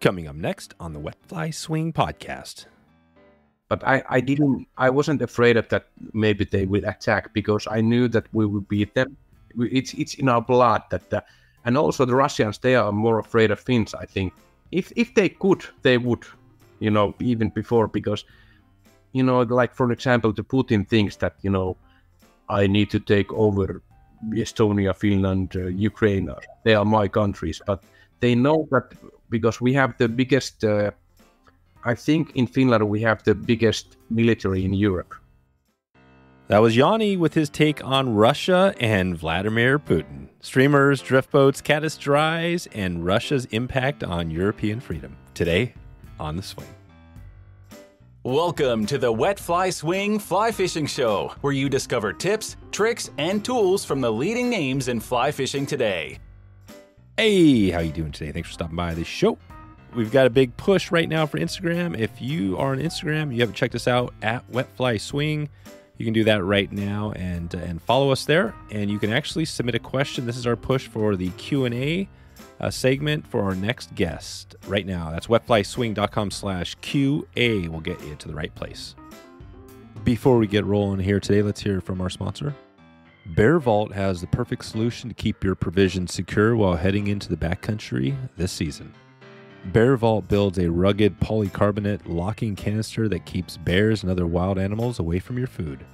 Coming up next on the Wet Fly Swing podcast. But I wasn't afraid of that maybe they will attack, because I knew that we would beat them. It's in our blood that and also the Russians, they are more afraid of Finns, I think. If they could, they would, you know, even before, because, you know, like for example, the Putin thinks that, you know, I need to take over Estonia, Finland, Ukraine. They are my countries, but they know that because we have the biggest, I think in Finland, we have the biggest military in Europe. That was Jani with his take on Russia and Vladimir Putin. Streamers, drift boats, caddis dries, and Russia's impact on European freedom. Today on The Swing. Welcome to the Wet Fly Swing Fly Fishing Show, where you discover tips, tricks, and tools from the leading names in fly fishing today. Hey, how you doing today? Thanks for stopping by the show. We've got a big push right now for Instagram. If you are on Instagram, you haven't checked us out at Wet Fly Swing. You can do that right now and follow us there. And you can actually submit a question. This is our push for the Q&A segment for our next guest right now. That's wetflyswing.com/QA will get you to the right place. Before we get rolling here today, let's hear from our sponsor. Bear Vault has the perfect solution to keep your provisions secure while heading into the backcountry this season. Bear Vault builds a rugged polycarbonate locking canister that keeps bears and other wild animals away from your food.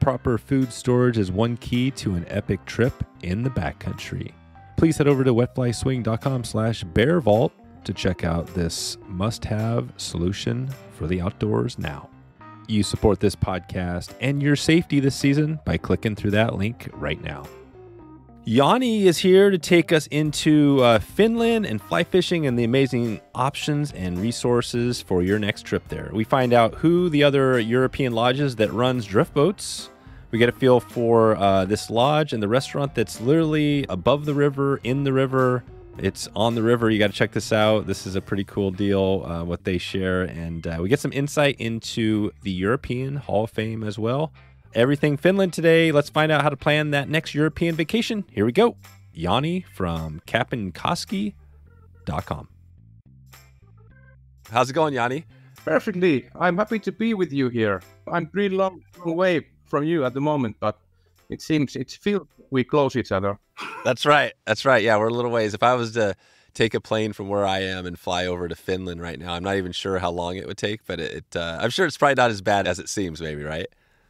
Proper food storage is one key to an epic trip in the backcountry. Please head over to wetflyswing.com/bearvault to check out this must-have solution for the outdoors now. You support this podcast and your safety this season by clicking through that link right now. Jani is here to take us into Finland and fly fishing and the amazing options and resources for your next trip there. We find out who the other European lodges that runs drift boats. We get a feel for this lodge and the restaurant that's literally above the river, in the river. It's on the river. You got to check this out. This is a pretty cool deal, what they share. And we get some insight into the European Hall of Fame as well. Everything Finland today. Let's find out how to plan that next European vacation. Here we go. Jani from Kapeenkoski.com. How's it going, Jani? Perfectly. I'm happy to be with you here. I'm pretty long away from you at the moment, but it seems it feels we close each other. That's right. That's right. Yeah, we're a little ways. If I was to take a plane from where I am and fly over to Finland right now, I'm not even sure how long it would take, but I'm sure it's probably not as bad as it seems, maybe, right?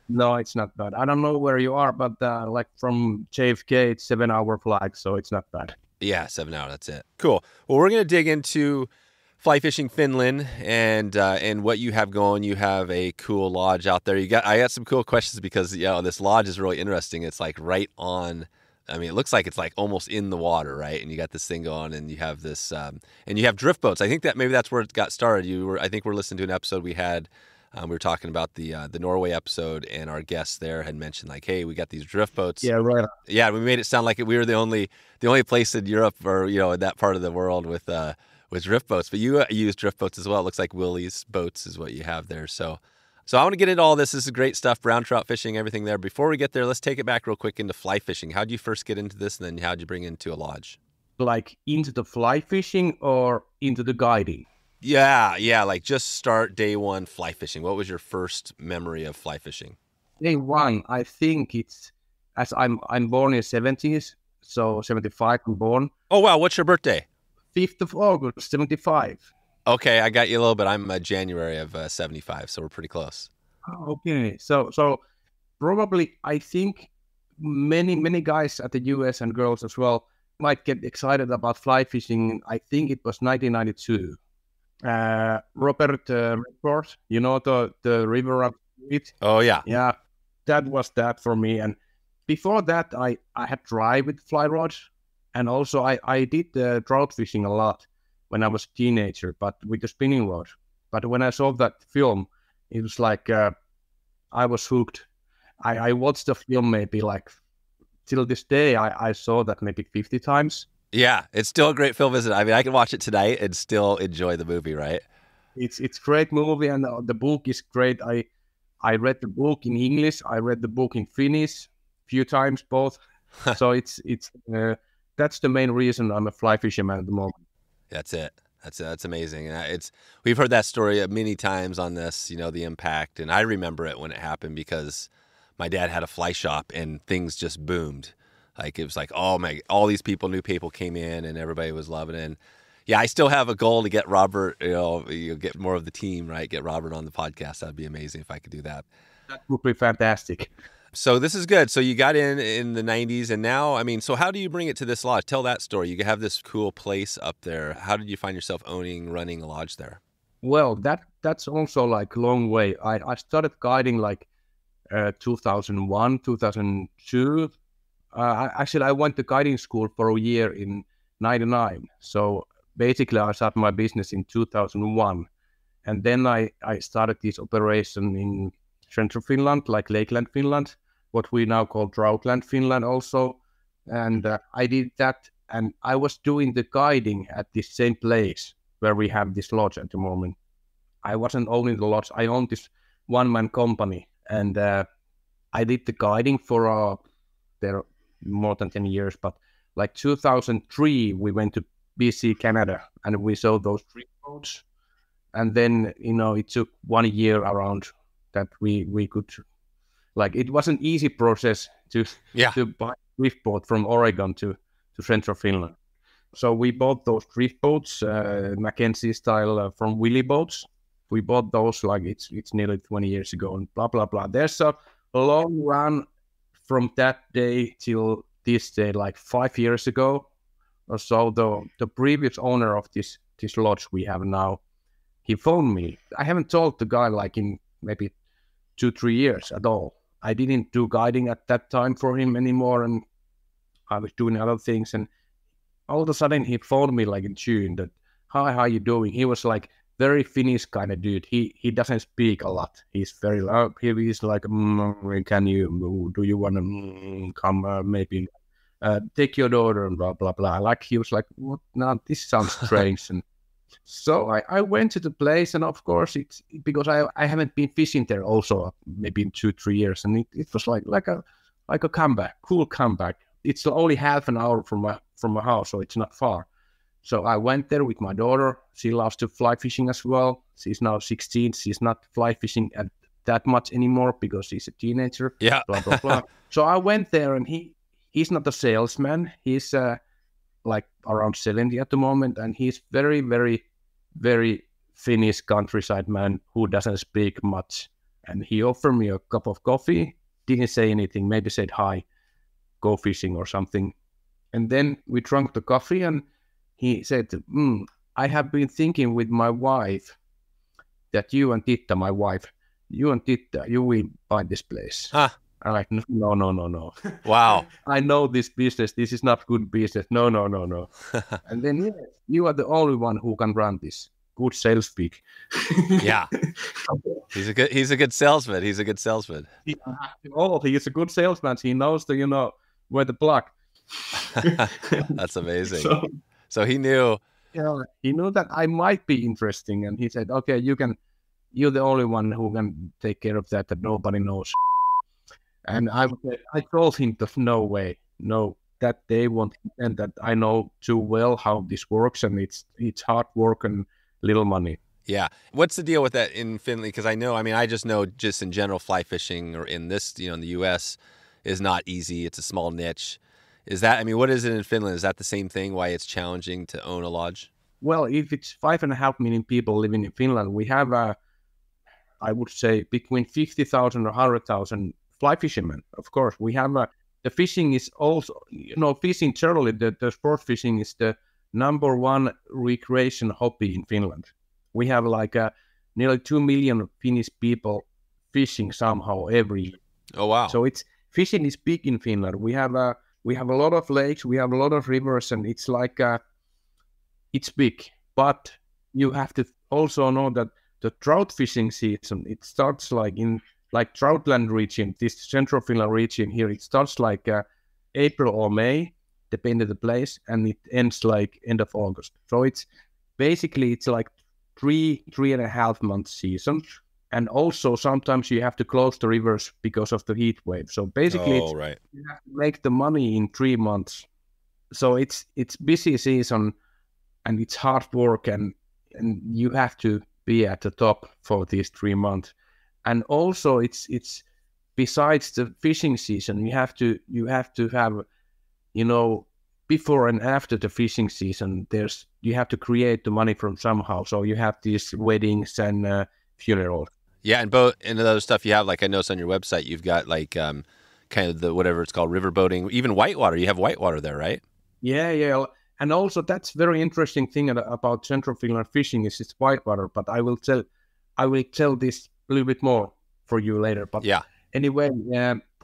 No, it's not bad. I don't know where you are, but like from JFK, it's 7-hour flight, so it's not bad. Yeah, 7 hours, that's it. Cool. Well, we're going to dig into fly fishing Finland and what you have going. You have a cool lodge out there. I got some cool questions because, you know, this lodge is really interesting. It's like right on, I mean, it looks like it's like almost in the water, right? And you got this thing going and you have this, and you have drift boats. I think that maybe that's where it got started. I think we're listening to an episode we had. We were talking about the Norway episode, and our guest there had mentioned, like, hey, we got these drift boats. Yeah, right. Yeah, we made it sound like we were the only place in Europe, or, you know, in that part of the world with drift boats. But you use drift boats as well. It looks like Willie's Boats is what you have there. So I want to get into all this. This is great stuff, brown trout fishing, everything there. Before we get there, let's take it back real quick into fly fishing. How'd you first get into this, and then how'd you bring into a lodge? Like into the fly fishing or into the guiding? Yeah, like just start day one fly fishing. What was your first memory of fly fishing? Day one, I think it's, as I'm born in the 70s, so 75 I'm born. Oh, wow, what's your birthday? 5th of August, 75. Okay, I got you a little bit. I'm January of 75, so we're pretty close. Okay, so probably I think many guys at the US and girls as well might get excited about fly fishing. I think it was 1992. Robert Redford, you know, the River Runs Through It. Oh, yeah. Yeah, that was that for me. And before that, I had tried with fly rods. And also, I did trout fishing a lot when I was a teenager, but with the spinning rod. But when I saw that film, it was like I was hooked. I watched the film maybe like till this day. I saw that maybe 50 times. Yeah, it's still a great film, isn't it? I mean, I can watch it tonight and still enjoy the movie, right? It's great movie, and the book is great. I read the book in English. I read the book in Finnish a few times, both. So it's that's the main reason I'm a fly fisherman at the moment. That's it. That's amazing. And we've heard that story many times on this, you know, the impact. And I remember it when it happened because my dad had a fly shop and things just boomed. Like, it was like, oh my, all these people, new people came in and everybody was loving it. And yeah, I still have a goal to get Robert, you get more of the team, right? Get Robert on the podcast. That'd be amazing if I could do that. That would be fantastic. So this is good. So you got in the 90s, and now, I mean, so how do you bring it to this lodge? Tell that story. You have this cool place up there. How did you find yourself running a lodge there? Well, that's also like a long way. I started guiding like 2001, 2002. Actually, I went to guiding school for a year in 99. So basically, I started my business in 2001. And then I started this operation in Central Finland, like Lakeland, Finland, what we now call Droughtland, Finland also. And I did that, and I was doing the guiding at the same place where we have this lodge at the moment. I wasn't owning the lodge. I owned this one-man company, and I did the guiding for there more than 10 years, but like 2003, we went to BC, Canada, and we saw those three boats. And then, you know, it took 1 year around that we could, like, it was an easy process to buy a drift boat from Oregon to Central Finland. So we bought those drift boats, Mackenzie style from Willie Boats. We bought those like it's nearly 20 years ago and blah, blah, blah. There's a long run from that day till this day, like 5 years ago or so. The previous owner of this lodge we have now, he phoned me. I haven't told the guy like in maybe 2-3 years at all. I didn't do guiding at that time for him anymore, and I was doing other things, and all of a sudden he phoned me like in June that, hi, how you doing? He was like very Finnish kind of dude. He doesn't speak a lot. He's very loud. He's like, do you want to come maybe take your daughter and blah, blah, blah. Like he was like, what? No, this sounds strange. And so I went to the place, and of course it's because I haven't been fishing there also maybe in 2-3 years, and it was like a comeback, cool comeback. It's only half an hour from my house, so it's not far. So I went there with my daughter. She loves to fly fishing as well. She's now 16. She's not fly fishing at that much anymore because she's a teenager. Yeah. Blah, blah, blah. So I went there, and he's not a salesman. He's like around 70 at the moment, and he's very, very, very Finnish countryside man who doesn't speak much. And he offered me a cup of coffee, didn't say anything, maybe said hi, go fishing or something. And then we drank the coffee, and he said, I have been thinking with my wife that you and Titta, you will buy this place. Huh. I'm like, no. Wow. I know this business. This is not good business. No. And then you are the only one who can run this. Good sales speak. Yeah. He's a good salesman. He's a good salesman. He's a good salesman. He knows the, where the block. That's amazing. So he knew. Yeah, he knew that I might be interesting. And he said, okay, you're the only one who can take care of that nobody knows. And I told him that no way, no, that they won't, and that I know too well how this works, and it's hard work and little money. Yeah. What's the deal with that in Finland? Because I just know in general fly fishing or in this, in the U.S. is not easy. It's a small niche. Is that, what is it in Finland? Is that the same thing, why it's challenging to own a lodge? Well, if it's 5.5 million people living in Finland, we have, I would say, between 50,000 or 100,000 fly fishermen. Of course, we have the fishing is also, fishing generally, the sport fishing is the number one recreation hobby in Finland. We have nearly 2 million Finnish people fishing somehow every year. Oh wow! So fishing is big in Finland. We have a lot of lakes, we have a lot of rivers, and it's it's big. But you have to also know that the trout fishing season, it starts in Troutland region, this Central Finland region here, it starts April or May, depending on the place, and it ends end of August. So it's like three and a half month season. And also sometimes you have to close the rivers because of the heat wave. So basically you have to make the money in 3 months. So it's busy season, and it's hard work, and and you have to be at the top for these 3 months. And also it's besides the fishing season, you have to have, you know, before and after the fishing season, you have to create the money from somehow. So you have these weddings and funerals. Yeah, and boat and other stuff you have, like I noticed on your website, you've got like kind of the whatever it's called, river boating, even whitewater. You have whitewater there, right? Yeah. And also that's very interesting thing about Central Finland fishing is it's whitewater, but I will tell this a little bit more for you later. But yeah, anyway,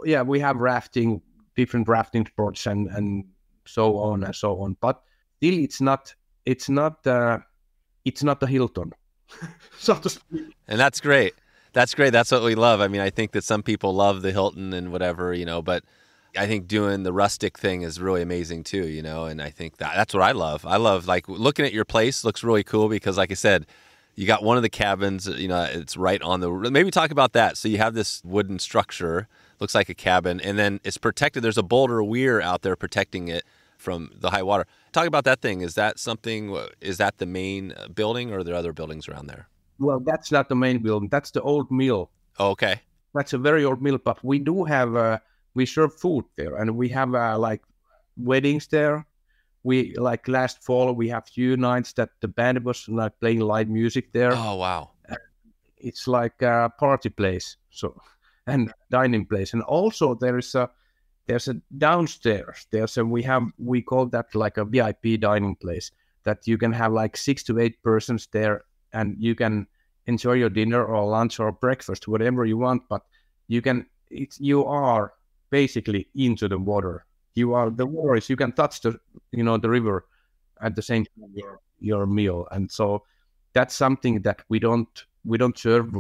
we have rafting, different rafting sports and so on and so on. But still, it's not the Hilton. So to speak. And that's great. That's great. That's what we love. I mean, I think that some people love the Hilton and whatever, you know, but I think doing the rustic thing is really amazing too, you know, and I think that's what I love. I love like looking at your place looks really cool because like I said, you got one of the cabins, you know, it's right on the, maybe talk about that. So you have this wooden structure, looks like a cabin, and then it's protected. There's a boulder weir out there protecting it from the high water. Talk about that thing. Is that the main building or are there other buildings around there? Well, that's not the main building. That's the old mill. Oh, okay. That's a very old mill, but we do have, we serve food there and we have like weddings there. We like last fall, we have few nights that the band was like playing live music there. Oh, wow. It's like a party place. So, and dining place. And also there's a downstairs. We call that like a VIP dining place that you can have like 6 to 8 persons there and you can enjoy your dinner or lunch or breakfast, whatever you want. But you are basically into the water. The water is you can touch the river at the same time your meal, and so that's something that we don't serve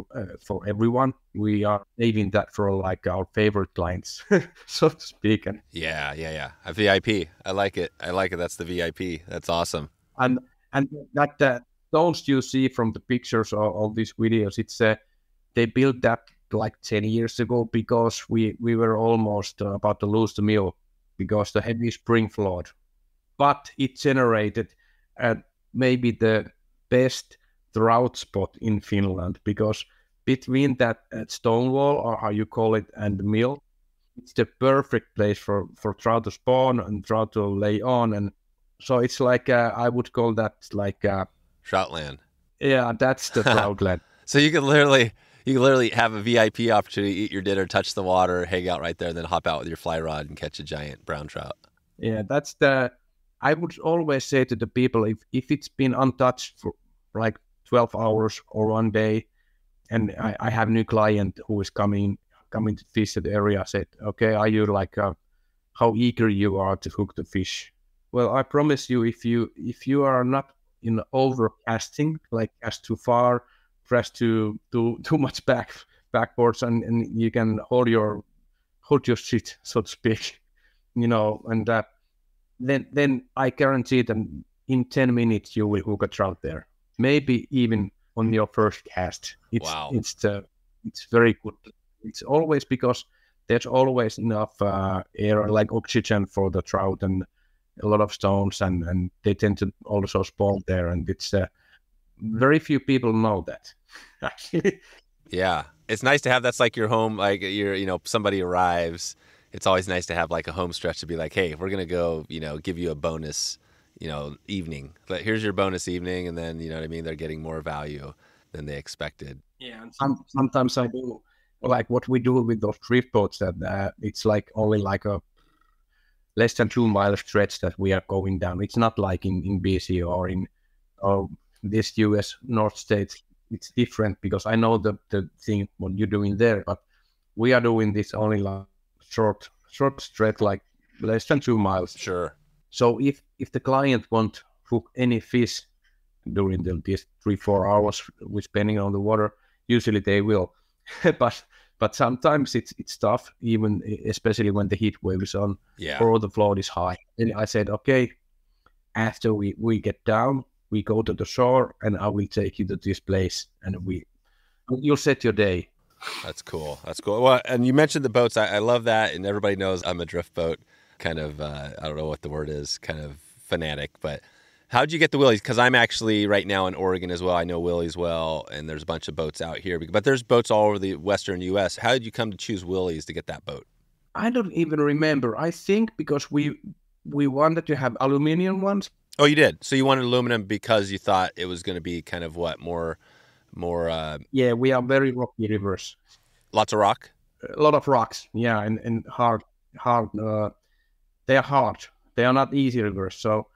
for everyone. We are saving that for like our favorite clients, so to speak. And yeah, a VIP. I like it. That's the VIP. That's awesome. And that don't you see from the pictures or all these videos? It's they built that like 10 years ago because we were almost about to lose the mill. Because the heavy spring flood, but it generated maybe the best drought spot in Finland because between that stone wall or how you call it and the mill, it's the perfect place for trout to spawn and trout to lay on, and so it's like I would call that like troutland. Yeah, that's the troutland. So you can literally have a VIP opportunity, eat your dinner, touch the water, hang out right there, and then hop out with your fly rod and catch a giant brown trout. Yeah, that's I would always say to the people, if it's been untouched for like 12 hours or one day, and I have a new client who is coming to fish at the area, I said, okay, are you like, how eager you are to hook the fish? Well, I promise you, if you are not overcasting, like cast too far, press too much backwards and you can hold your shit, so to speak, and then I guarantee it, and in 10 minutes you will hook a trout there, maybe even on your first cast. Wow. It's very good. It's always because there's always enough air, like oxygen for the trout, and a lot of stones, and they tend to also spawn there, and it's very few people know that, actually. Yeah, it's nice to have. That's like your home. Like somebody arrives. It's always nice to have like a home stretch to be like, hey, we're gonna go. Give you a bonus. Evening. Like, here's your bonus evening, and then they're getting more value than they expected. Yeah, and sometimes I do like what we do with those drift boats. That it's like only like a less than 2 mile stretch that we are going down. It's not like in BC or in this U.S. North States. It's different because I know the thing what you're doing there, but we are doing this only like short stretch, like less than 2 miles. Sure. So if the client won't hook any fish during these 3-4 hours, which depending on the water, usually they will. but sometimes it's tough, even especially when the heat wave is on, or the flood is high. And I said, okay, after we get down, we go to the shore, and I will take you to this place, and you'll set your day. That's cool. Well, and you mentioned the boats. I love that, and everybody knows I'm a drift boat kind of, I don't know what the word is, kind of fanatic, but How'd you get the Willies? Because I'm actually right now in Oregon as well. I know Willies well, and there's a bunch of boats out here. But there's boats all over the western U.S. How did you come to choose Willies to get that boat? I don't even remember. I think because we wanted to have aluminum ones. Oh, you did? So you wanted aluminum because you thought it was going to be kind of what? More... Yeah, we are very rocky rivers. Lots of rock? A lot of rocks, yeah, and hard. They are hard. They are not easy rivers, so...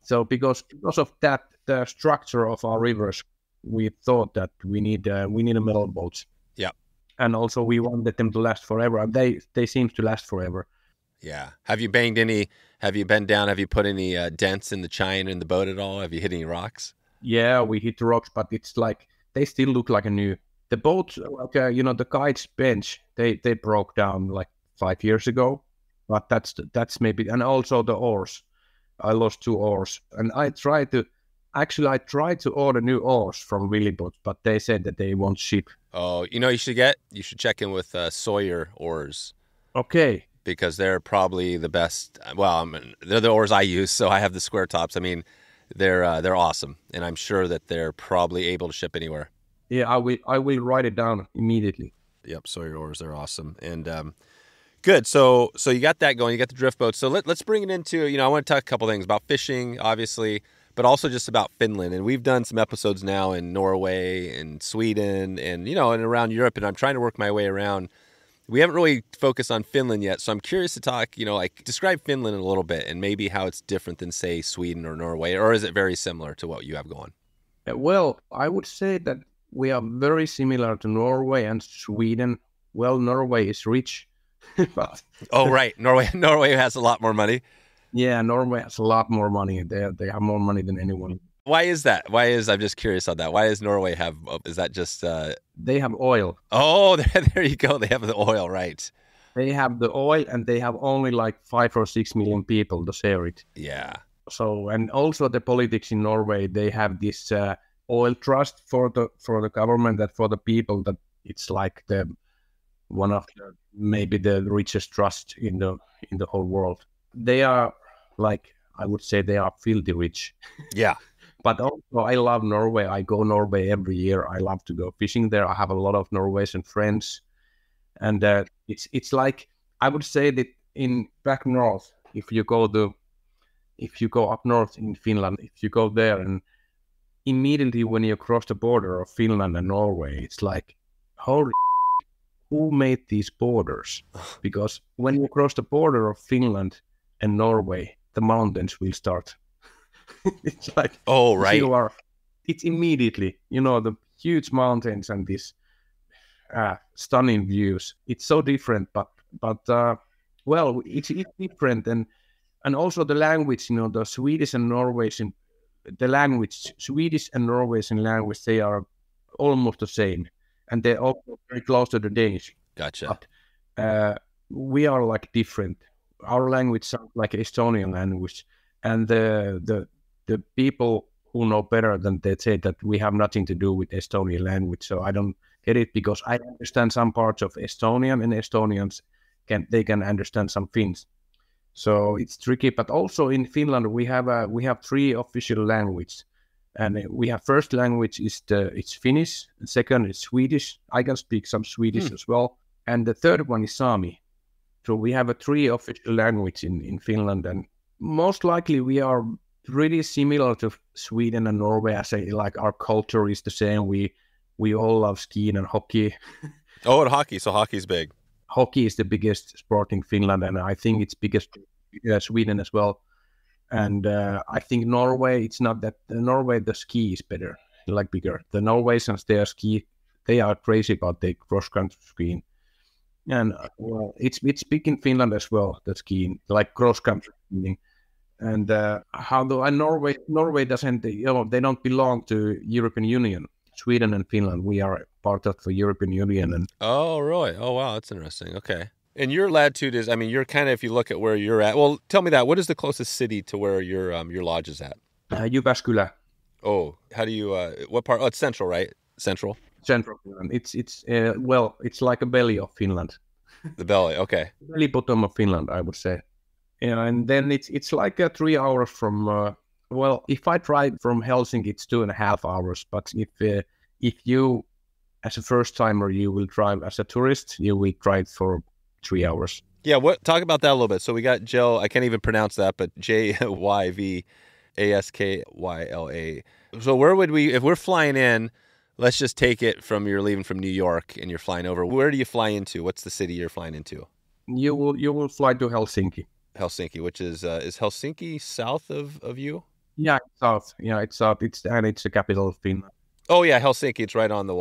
So because of that, the structure of our rivers, we thought that we need a metal boats. Yeah, and also we wanted them to last forever. They seem to last forever. Yeah. Have you banged any? Have you bent down? Have you put any dents in the chine in the boat at all? Have you hit any rocks? Yeah, we hit rocks, but it's like they still look like a new. The boats, okay, you know, the guide's bench, they broke down like 5 years ago, but that's maybe, and also the oars. I lost 2 oars, and I tried to order new oars from Willie Boats, but they said that they won't ship. Oh, you know, you should check in with Sawyer oars. Okay. Because they're probably the best. Well, I mean, they're the oars I use, so I have the square tops. I mean, they're awesome, and I'm sure that they're probably able to ship anywhere. Yeah, I will write it down immediately. Yep, Sawyer oars, they're awesome, and. Good. So you got that going. You got the drift boat. So let's bring it into, you know, I want to talk a couple things about fishing, obviously, but also just about Finland. And we've done some episodes now in Norway and Sweden and, you know, and around Europe. And I'm trying to work my way around. We haven't really focused on Finland yet. So I'm curious to talk, you know, like describe Finland a little bit and maybe how it's different than, say, Sweden or Norway. Or is it very similar to what you have going? Well, I would say that we are very similar to Norway and Sweden. Well, Norway is rich. But, oh, right. Norway has a lot more money. Yeah, Norway has a lot more money. They have more money than anyone. Why is that? I'm just curious on that. Why does Norway have, is that just... They have oil. Oh, there you go. They have the oil, right. They have the oil, and they have only like 5 or 6 million people to share it. Yeah. So, and also the politics in Norway, they have this oil trust for the government, that for the people, that it's like the... one of the, maybe the richest trust in the whole world. They are like, I would say they are filthy rich. Yeah. But also I love Norway. I go Norway every year. I love to go fishing there. I have a lot of Norwegian friends. And it's like, I would say that in back north, if you go up north in Finland, if you go there and immediately when you cross the border of Finland and Norway, it's like, holy who made these borders? Because when you cross the border of Finland and Norway, the mountains will start. It's like, oh, right. It's immediately, you know, the huge mountains and these stunning views. It's so different, but well, it's different. And also the language, you know, the Swedish and Norwegian, the Swedish and Norwegian language, they are almost the same. And they're also very close to the Danish. Gotcha. But, we are like different. Our language sounds like Estonian language. And the people who know better than they say that we have nothing to do with Estonian language. So I don't get it, because I understand some parts of Estonian, and Estonians can understand some Finns. So it's tricky. But also in Finland we have 3 official languages. And we have first language is it's Finnish, second is Swedish. I can speak some Swedish as well. And the third one is Sami. So we have 3 official languages in Finland. And most likely we are pretty similar to Sweden and Norway. I say like our culture is the same. We all love skiing and hockey. Oh, and hockey. So hockey's big. Hockey is the biggest sport in Finland. And I think it's biggest in Sweden as well. And I think Norway, it's not that. Norway, the ski is better, like bigger. The Norwegians, they are crazy about their cross-country skiing. And well, it's big in Finland as well, the skiing, like cross-country skiing. And Norway doesn't, you know, they don't belong to European Union. Sweden and Finland, we are part of the European Union. And oh, really? Oh, wow, that's interesting. Okay. And your latitude is, I mean, you're kind of, if you look at where you're at, well, tell me that. What is the closest city to where your lodge is at? Jyväskylä. Oh, how do you, what part? Oh, it's central, right? Central Finland. It's well, it's like a belly of Finland. The belly, okay. Belly bottom of Finland, I would say. And then it's like 3 hours from Well, if I drive from Helsinki, it's 2.5 hours. But if you, as a first-timer, you will drive as a tourist, you will drive for 3 hours. Yeah, talk about that a little bit. So we got Jill, I can't even pronounce that, but Jyväskylä. So where would we, if we're flying in, let's just take it from you're leaving from New York and you're flying over. Where do you fly into? What's the city you're flying into? You will fly to Helsinki. Helsinki, which is Helsinki south of you? Yeah, south. Yeah, it's south. It's the capital of Finland. Oh yeah, Helsinki. It's right on the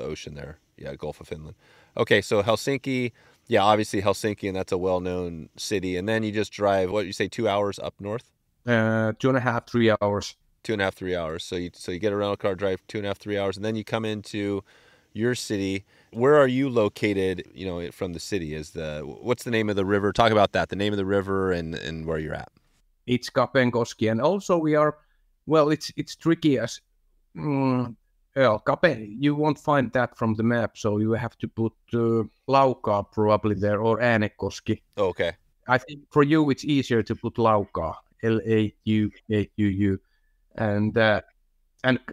ocean there. Yeah, Gulf of Finland. Okay, so Helsinki. Yeah, obviously Helsinki, and that's a well-known city. And then you just drive. What did you say? 2 hours up north? 2.5, 3 hours. 2.5, 3 hours. So you get a rental car, drive 2.5, 3 hours, and then you come into your city. Where are you located? You know, from the city is what's the name of the river? Talk about that. The name of the river and where you're at. It's Kapeenkoski, and also we are. Well, it's tricky as. You won't find that from the map, so you have to put Laukaa probably there, or Äänekoski. Okay. I think for you it's easier to put Laukaa, Lauuu, and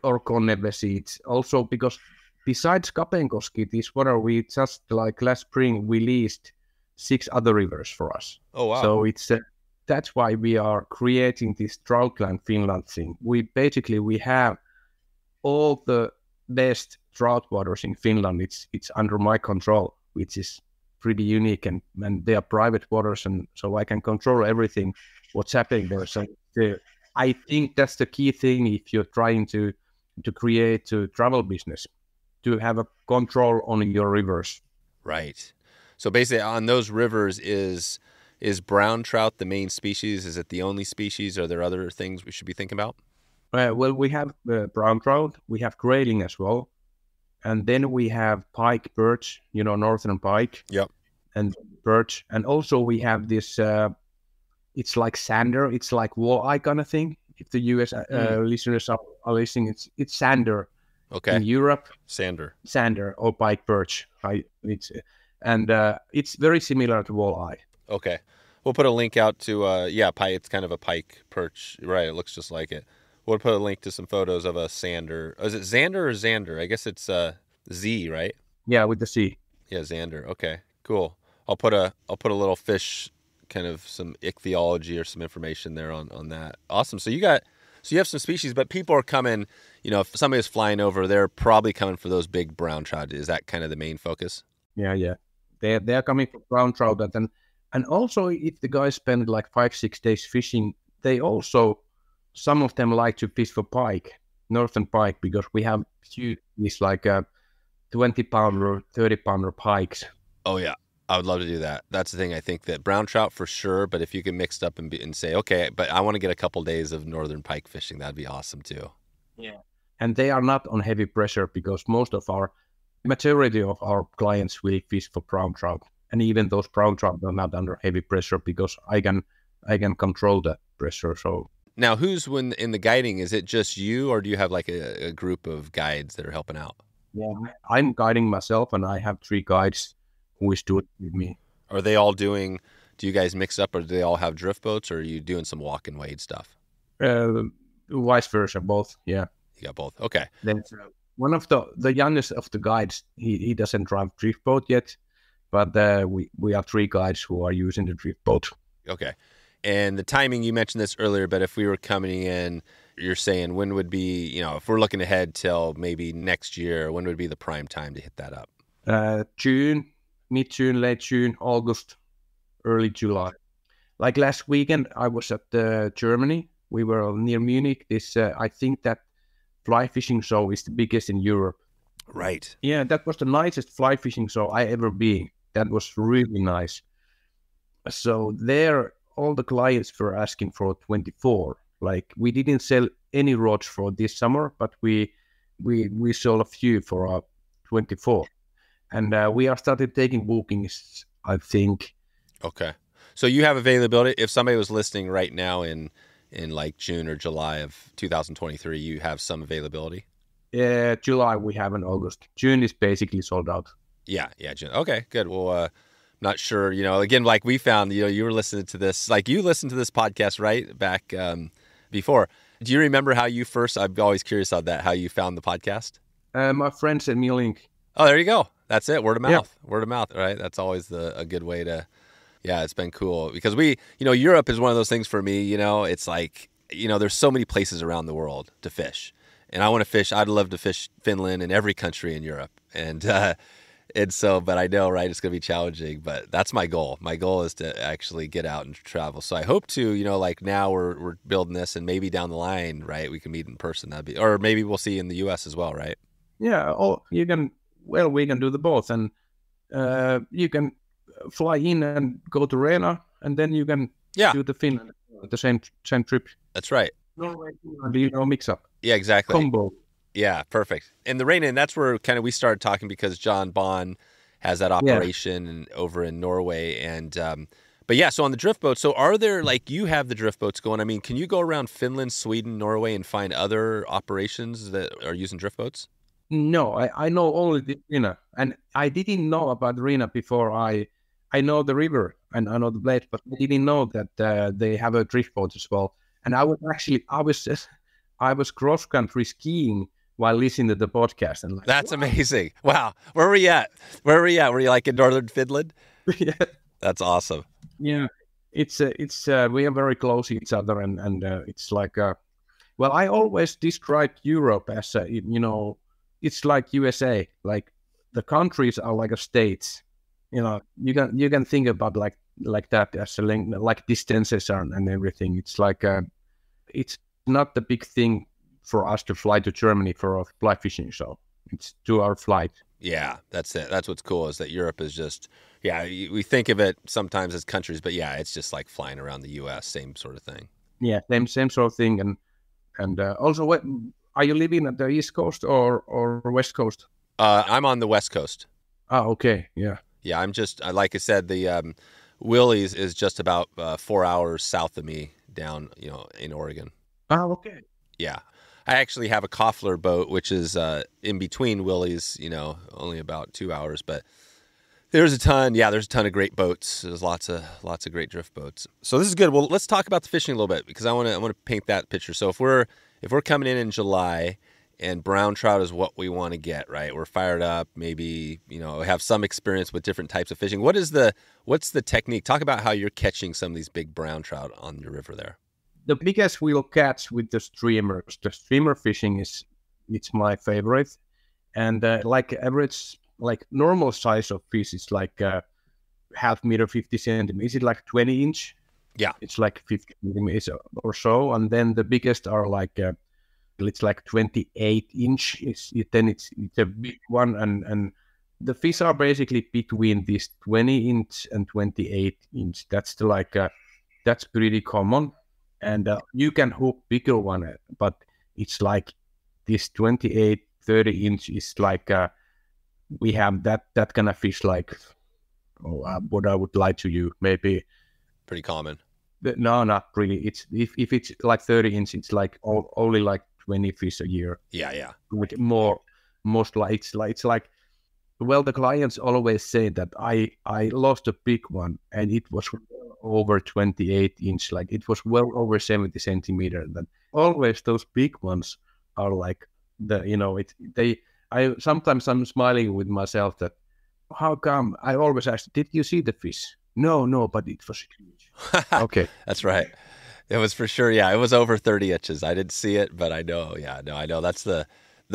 or Konnevesi. It's also because besides Kapeenkoski, this water we just like last spring released 6 other rivers for us. Oh wow! So it's that's why we are creating this Droughtland Finland thing. We have all the best drought waters in Finland. It's under my control, which is pretty unique, and they are private waters, and so I can control everything what's happening there. So I think that's the key thing if you're trying to create a travel business, to have a control on your rivers. Right. So basically on those rivers is brown trout the main species? Is it the only species? Are there other things we should be thinking about? Well, we have brown trout, we have grayling as well, and then we have pike perch, northern pike, yep, and perch, and also we have this, it's like sander, it's like walleye kind of thing. If the U.S. Listeners are listening, it's sander. Okay. In Europe, sander or pike perch. It's very similar to walleye. Okay, we'll put a link out to pike. It's kind of a pike perch, right? It looks just like it. We'll put a link to some photos of a sander. Oh, is it Xander or Xander? I guess it's Z, right? Yeah, with the C. Yeah, Xander. Okay, cool. I'll put a little fish, kind of some ichthyology or some information there on that. Awesome. So you have some species, but people are coming. If somebody's flying over, they're probably coming for those big brown trout. Is that kind of the main focus? Yeah. They're coming for brown trout, and also if the guys spend like 5-6 days fishing, they also. Some of them like to fish for pike, northern pike, because we have huge, like 20-pounder, 30-pounder pikes. Oh, yeah. I would love to do that. That's the thing. I think that brown trout for sure, but if you can mix it up and say, okay, but I want to get a couple days of northern pike fishing, that'd be awesome too. Yeah. And they are not on heavy pressure because majority of our clients will fish for brown trout. And even those brown trout are not under heavy pressure because I can control that pressure. So. Now, who's in the guiding? Is it just you, or do you have like a group of guides that are helping out? Yeah, I'm guiding myself, and I have 3 guides who is doing it with me. Are they all doing? Do you guys mix up, or do they all have drift boats, or are you doing some walk and wade stuff? Vice versa, both. Yeah, you got both. Okay. Then one of the youngest of the guides, he doesn't drive drift boat yet, but we have 3 guides who are using the drift boat. Okay. And the timing, you mentioned this earlier, but if we were coming in, you're saying when would be, if we're looking ahead till maybe next year, when would be the prime time to hit that up? June, mid-June, late June, August, early July. Like last weekend, I was at Germany. We were near Munich. I think that fly fishing show is the biggest in Europe. Right. Yeah, that was the nicest fly fishing show I ever been. That was really nice. So there... all the clients were asking for 24. Like we didn't sell any rods for this summer, but we sold a few for our 24, and we are started taking bookings. I think. Okay, so you have availability. If somebody was listening right now in like June or July of 2023, you have some availability. Yeah, July we have in August. June is basically sold out. Yeah, June. Okay, good. Well. Not sure, again, like we found, you were listening to this, like you listened to this podcast, right? Back before. Do you remember how you first, I'm always curious about that, how you found the podcast? My friend sent me a link. Oh, there you go. That's it. Word of mouth. Yeah. Word of mouth, right? That's always a good way to, yeah, it's been cool. Because we, you know, Europe is one of those things for me, you know, it's like, you know, there's so many places around the world to fish. And I want to fish, I'd love to fish Finland and every country in Europe. And so, but I know, right, it's going to be challenging, but that's my goal. My goal is to actually get out and travel. So I hope to, you know, like now we're building this and maybe down the line, right, we can meet in person. That'd be, or maybe we'll see in the U.S. as well, right? Yeah, oh, you can, well, we can do the both. And you can fly in and go to Rena, and then you can do the Finland, the same trip. That's right. Norway, you know, mix up. Yeah, exactly. Combo. Yeah, perfect. And the Rena, and that's where kind of we started talking because John Bond has that operation over in Norway. And but yeah, so on the drift boats, so are there, like, you have the drift boats going. I mean, can you go around Finland, Sweden, Norway, and find other operations that are using drift boats? No, I know only the Rena, and I didn't know about Rena before. I know the river and I know the blade, but I didn't know that they have a drift boat as well. And I was cross country skiing while listening to the podcast, and like, that's amazing! Wow, where were you at? Were you like in northern Finland? Yeah, that's awesome. Yeah, it's we are very close to each other, and it's like well, I always describe Europe as you know. It's like USA, like the countries are like a state, you know, you can think about like that as a length, like distances and everything. It's like, it's not the big thing for us to fly to Germany for fly fishing. So it's 2-hour flight. Yeah, that's it. That's what's cool is that Europe is just, yeah, we think of it sometimes as countries, but yeah, it's just like flying around the US, same sort of thing. Yeah, same sort of thing. And also what, are you living at the East Coast or West Coast? I'm on the West Coast. Oh, okay. Yeah. Yeah, I'm just, like I said, the Willie's is just about 4 hours south of me down, you know, in Oregon. Oh, okay. Yeah. I actually have a Koffler boat, which is in between Willie's, you know, only about 2 hours. But there's a ton of great boats. There's lots of great drift boats. So this is good. Well, let's talk about the fishing a little bit because I want to paint that picture. So if we're coming in July and brown trout is what we want to get, right? We're fired up, maybe, you know, have some experience with different types of fishing. What's the technique? Talk about how you're catching some of these big brown trout on your river there. The biggest we'll catch with the streamers. The streamer fishing it's my favorite. And like average, like normal size of fish is like half meter, 50 centimeters. Is it like 20 inch? Yeah, it's like 50 millimeters or so, and then the biggest are like it's like 28 inch. Then it's a big one, and the fish are basically between this 20 inch and 28 inch. That's the that's pretty common, and you can hook bigger one, but it's like this 28-30 inch is like we have that kind of fish like what I would lie to you maybe. Pretty common. No, not really. It's if it's like 30 inch, it's like only like 20 fish a year. Yeah. With more, most like it's like. Well, the clients always say that I lost a big one, and it was over 28 inch. Like it was well over 70 centimeter. That always those big ones are like the, you know, it they. I sometimes I'm smiling with myself that how come I always ask, did you see the fish? No, but it was huge. Okay. That's right. It was for sure. Yeah. It was over 30 inches. I didn't see it, but I know. Yeah. No, I know. That's the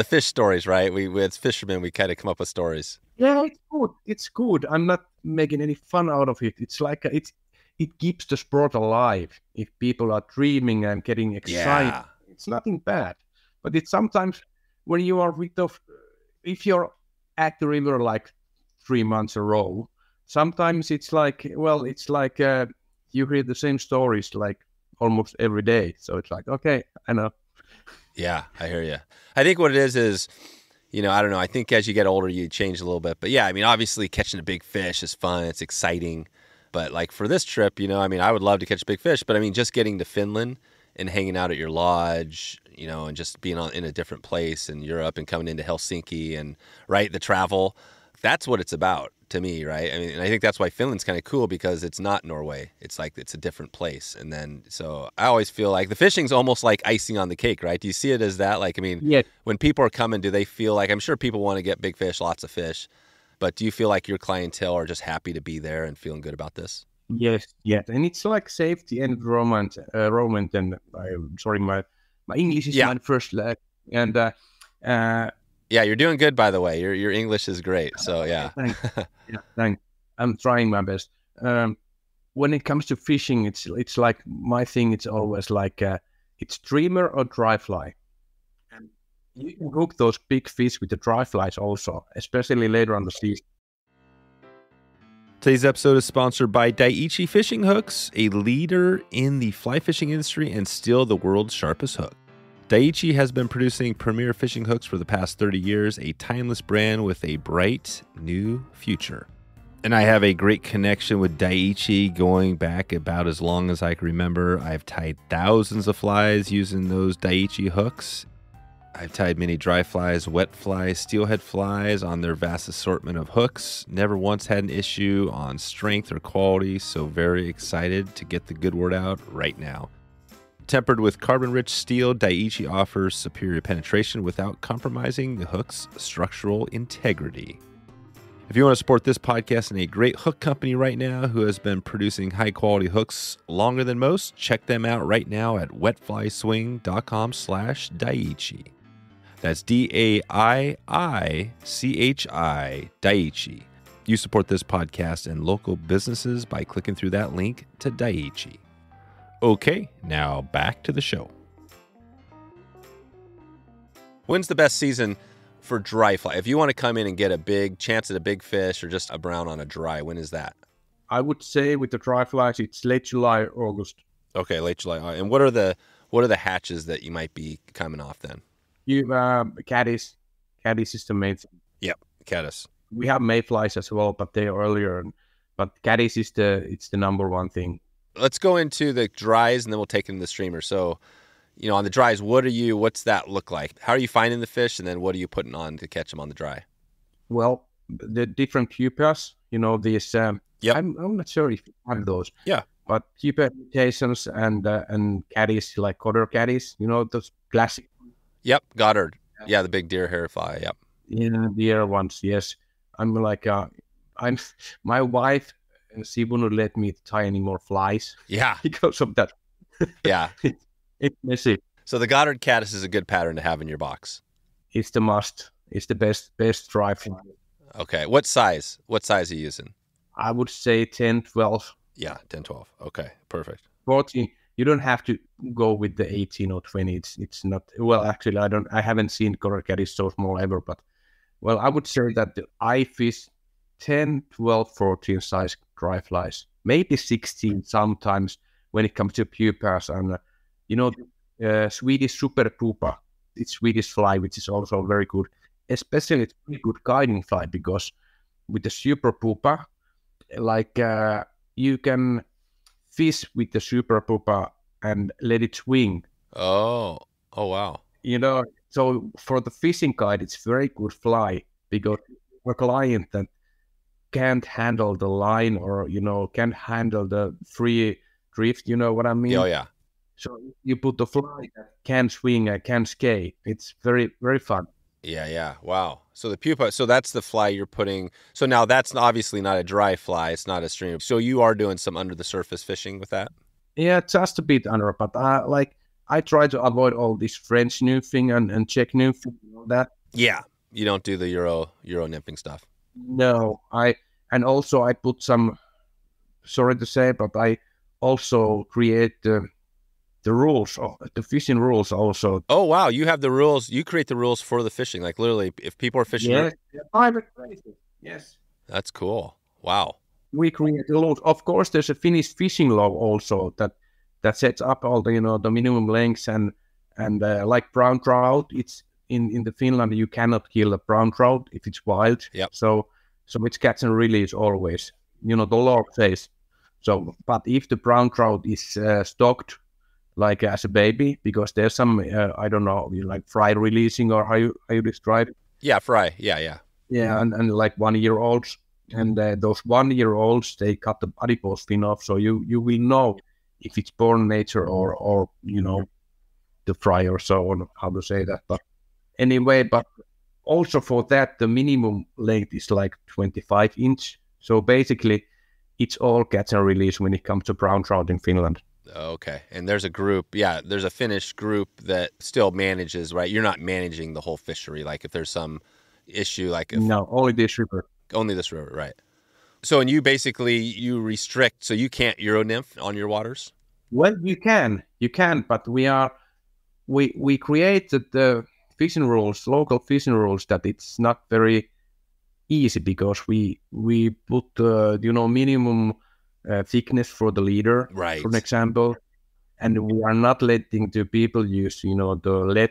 fish stories, right? We as fishermen, we kind of come up with stories. Yeah. It's good. I'm not making any fun out of it. It's like, it keeps the sport alive. If people are dreaming and getting excited, It's nothing bad, but it's sometimes when you are if you're at the river, like 3 months in a row, sometimes it's like, well, it's like you hear the same stories like almost every day. So it's like, okay, I know. Yeah, I hear you. I think what it is, you know, I don't know. I think as you get older, you change a little bit. But yeah, I mean, obviously catching a big fish is fun. It's exciting. But like for this trip, you know, I mean, I would love to catch a big fish. But I mean, just getting to Finland and hanging out at your lodge, you know, and just being in a different place in Europe and coming into Helsinki and, right, the travel. that's what it's about to me, right? I mean, and I think that's why Finland's kind of cool, because it's not Norway. It's like, it's a different place. And then, so I always feel like the fishing's almost like icing on the cake, right? Do you see it as that? Like, I mean, yeah. When people are coming, do they feel like, I'm sure people want to get big fish, lots of fish, but do you feel like your clientele are just happy to be there and feeling good about this? Yes, yes. And it's like safety and romance, and I'm sorry, my English is my first language. And, yeah, you're doing good, by the way. Your English is great. So, yeah. Thanks. I'm trying my best. When it comes to fishing, it's like my thing. It's always like it's streamer or dry fly. And you can hook those big fish with the dry flies also, especially later on the season. Today's episode is sponsored by Daiichi Fishing Hooks, a leader in the fly fishing industry and still the world's sharpest hook. Daiichi has been producing premier fishing hooks for the past 30 years, a timeless brand with a bright new future. And I have a great connection with Daiichi going back about as long as I can remember. I've tied thousands of flies using those Daiichi hooks. I've tied many dry flies, wet flies, steelhead flies on their vast assortment of hooks. Never once had an issue on strength or quality, so very excited to get the good word out right now. Tempered with carbon-rich steel, Daiichi offers superior penetration without compromising the hook's structural integrity. If you want to support this podcast and a great hook company right now who has been producing high-quality hooks longer than most, check them out right now at wetflyswing.com/Daiichi. That's D-A-I-I-C-H-I, Daiichi. You support this podcast and local businesses by clicking through that link to Daiichi. Okay, now back to the show. When's the best season for dry fly? If you want to come in and get a big chance at a big fish or just a brown on a dry, when is that? I would say with the dry flies, it's late July, August. Okay, late July. And what are the hatches that you might be coming off then? You caddis. Caddis is the main thing. Yep, caddis. We have mayflies as well, but they are earlier. But caddis is the number one thing. Let's go into the dries and then we'll take into the streamer. So, you know, on the dries, what's that look like? How are you finding the fish? And then what are you putting on to catch them on the dry? Well, the different pupas, you know, these, I'm not sure if you have those. Yeah. But pupa imitations and caddies, like Goddard caddies, you know, those classic. Yep. Goddard. Yeah. The big deer hair fly. Yep. Yeah. Deer ones. Yes. I'm like, my wife, she wouldn't let me tie any more flies. Yeah. Because of that. Yeah. It's messy. So the Goddard Caddis is a good pattern to have in your box. It's the must. It's the best dry fly. Okay. What size are you using? I would say 10, 12. Yeah, 10, 12. Okay, perfect. 14. You don't have to go with the 18 or 20. It's not, well, actually, I haven't seen Goddard Caddis so small ever, but, well, I would say that the eye fish 10, 12, 14 size dry flies, maybe 16 sometimes when it comes to pupas. And, you know, Swedish Super Pupa, it's Swedish fly, which is also very good, especially it's a good guiding fly, because with the Super Pupa, like you can fish with the Super Pupa and let it swing. Oh, wow. You know, so for the fishing guide, it's very good fly, because a client that can't handle the line or, you know, can't handle the free drift, you know what I mean? Oh, yeah. So you put the fly that can swing, can skate. It's very, very fun. Yeah. Wow. So the pupa, so that's the fly you're putting. So now that's obviously not a dry fly. It's not a stream. So you are doing some under the surface fishing with that? Yeah, just a bit under, but I try to avoid all this French nymphing and Czech nymphing and all that. Yeah. You don't do the Euro nymphing stuff. No, I put some, sorry to say, but I also create the rules, the fishing rules also. Oh, wow. You have the rules. You create the rules for the fishing. Like literally if people are fishing. Yes. Yes. That's cool. Wow. We create the rules. Of course, there's a Finnish fishing law also that sets up all the, you know, the minimum lengths and like brown trout, it's, In the Finland, you cannot kill a brown trout if it's wild. Yep. So it's catch and release always. You know, the law says so. But if the brown trout is stocked, like as a baby, because there's some I don't know, like fry releasing or how you describe it. Yeah, fry. Yeah. Yeah, and like 1-year-olds. And those 1-year-olds, they cut the body pole fin off, so you will know if it's born nature or you know, the fry or so on, how to say that. But anyway, but also for that, the minimum length is like 25 inch. So basically, it's all catch and release when it comes to brown trout in Finland. Okay. And there's a group, yeah, there's a Finnish group that still manages, right? You're not managing the whole fishery. Like if there's some issue, like if... No, only this river. Only this river, right. So, and you basically, you restrict, so you can't Euro nymph on your waters? Well, you can, but we created the fishing rules, local fishing rules, that it's not very easy, because we put, you know, minimum thickness for the leader, right, for example, and we are not letting the people use, you know, the lead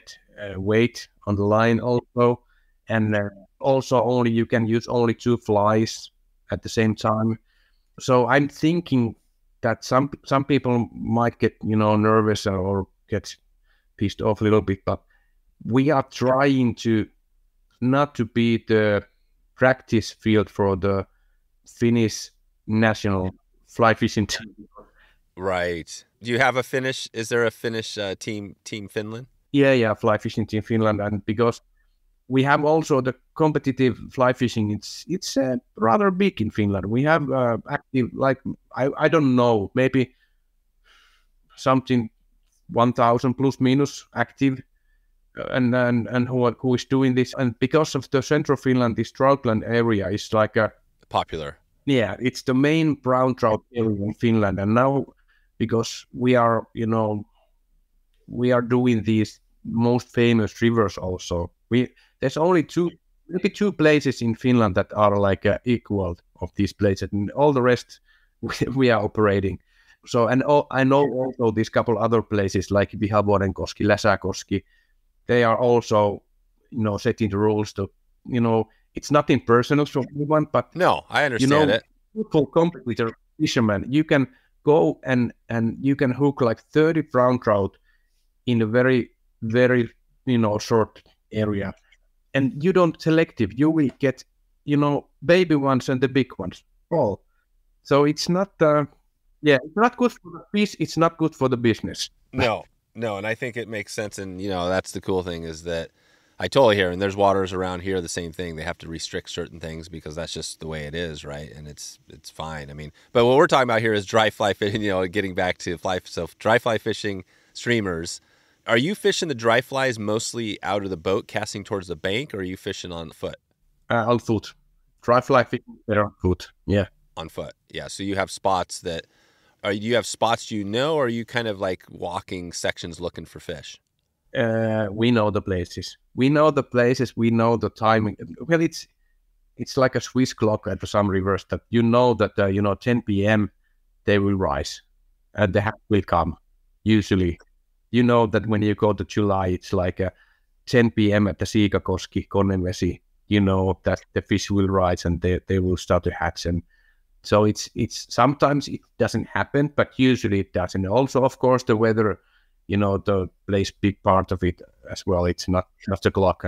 weight on the line also, and also only you can use only 2 flies at the same time. So I'm thinking that some people might get, you know, nervous or get pissed off a little bit, but we are trying to not to be the practice field for the Finnish national fly fishing team. Right. Do you have a Finnish? Is there a Finnish team Finland? Yeah, fly fishing team Finland, and because we have also the competitive fly fishing. It's rather big in Finland. We have active, like I don't know, maybe something 1,000 plus minus active. And who is doing this, and because of the central Finland, this troutland area is like a popular. Yeah, it's the main brown trout area in Finland, and now because we are, you know, we are doing these most famous rivers also. There's only maybe two places in Finland that are like equal of these places, and all the rest we are operating. So I know also these couple other places like Vihavuorenkoski, Läsäkoski. They are also, you know, setting the rules to, you know, it's nothing personal for anyone, but no, I understand it. People compete with a fisherman. You can go and you can hook like 30 brown trout in a very, very, you know, short area, and you don't selective. You will get, you know, baby ones and the big ones all. So it's not, it's not good for the fish. It's not good for the business. No. No, and I think it makes sense, and, you know, that's the cool thing is that I totally hear, and there's waters around here, the same thing. They have to restrict certain things because that's just the way it is, right? And it's fine. I mean, but what we're talking about here is dry fly fishing, you know, getting back to fly. So dry fly fishing streamers, are you fishing the dry flies mostly out of the boat, casting towards the bank, or are you fishing on foot? On foot. Dry fly fishing, better on foot, yeah. On foot, yeah. So you have spots that... Do you have spots you know, or are you kind of like walking sections looking for fish? We know the places. We know the places. We know the timing. Well, it's like a Swiss clock at some rivers that you know that, 10 p.m. they will rise and the hatch will come. Usually, you know that when you go to July, it's like 10 p.m. at the Siikakoski, Konnevesi. You know that the fish will rise and they will start to hatch. And so it's sometimes it doesn't happen, but usually it does. And also, of course, the weather, you know, plays big part of it as well. It's not just the clock,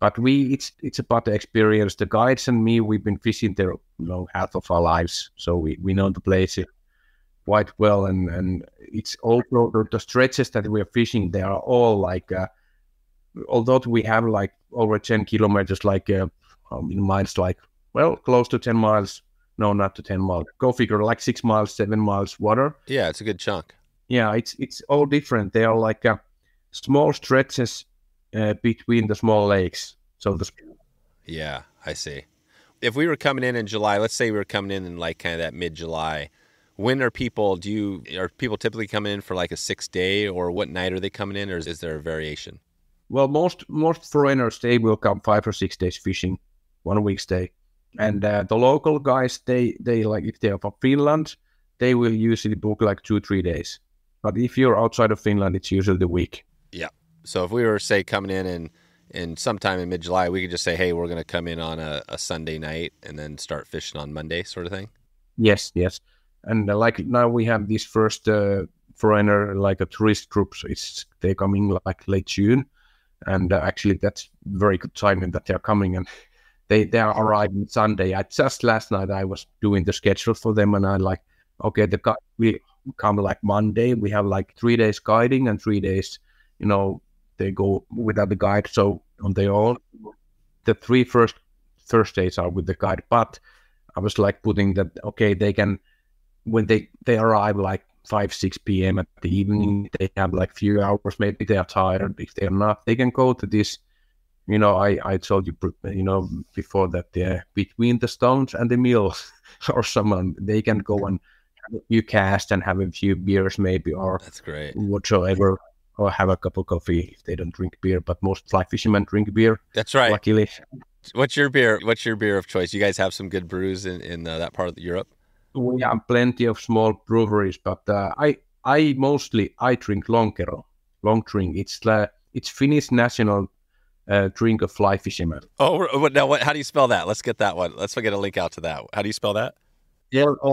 but it's about the experience. The guides and me, we've been fishing there, you know, half of our lives, so we know the place quite well. And it's also the stretches that we're fishing. They are all like, although we have like over 10 kilometers, like in miles, like well close to 10 miles. No, not to 10 miles. Go figure, like 6 miles, 7 miles water. Yeah, it's a good chunk. Yeah, it's all different. They are like small stretches between the small lakes. Yeah, I see. If we were coming in July, let's say we were coming in like kind of that mid-July, when are people, are people typically coming in for like a 6-day, or what night are they coming in, or is there a variation? Well, most foreigners, they will come 5 or 6 days fishing, 1 week stay. And the local guys, they like, if they are from Finland, they will usually book like 2-3 days. But if you're outside of Finland, it's usually the week. Yeah. So if we were, say, coming in and sometime in mid-July, we could just say, hey, we're going to come in on a Sunday night and then start fishing on Monday, sort of thing? Yes. And like now we have this first foreigner, like a tourist group. So they're coming like late June. And actually, that's very good timing that they're coming. And They are arriving Sunday. I just last night I was doing the schedule for them, and I like, okay, we come like Monday. We have like 3 days guiding and 3 days, you know, they go without the guide. So on their own, the three first Thursdays are with the guide. But I was like putting that, okay, they can, when they arrive like 5-6 p.m. at the evening, they have like few hours. Maybe they are tired. If they are not, they can go to this. You know, I told you, you know, before that between the stones and the mills or someone, they can go and have a few cast and have a few beers maybe, or that's great, whatsoever, or have a cup of coffee if they don't drink beer. But most fly fishermen drink beer. That's right. Luckily. What's your beer? What's your beer of choice? You guys have some good brews in that part of Europe. We have plenty of small breweries, but I mostly drink Lonkero, long drink. It's Finnish national drink of fly fishermen. Oh, now how do you spell that? Let's get that one. Let's get a link out to that. How do you spell that? L-O-N-K,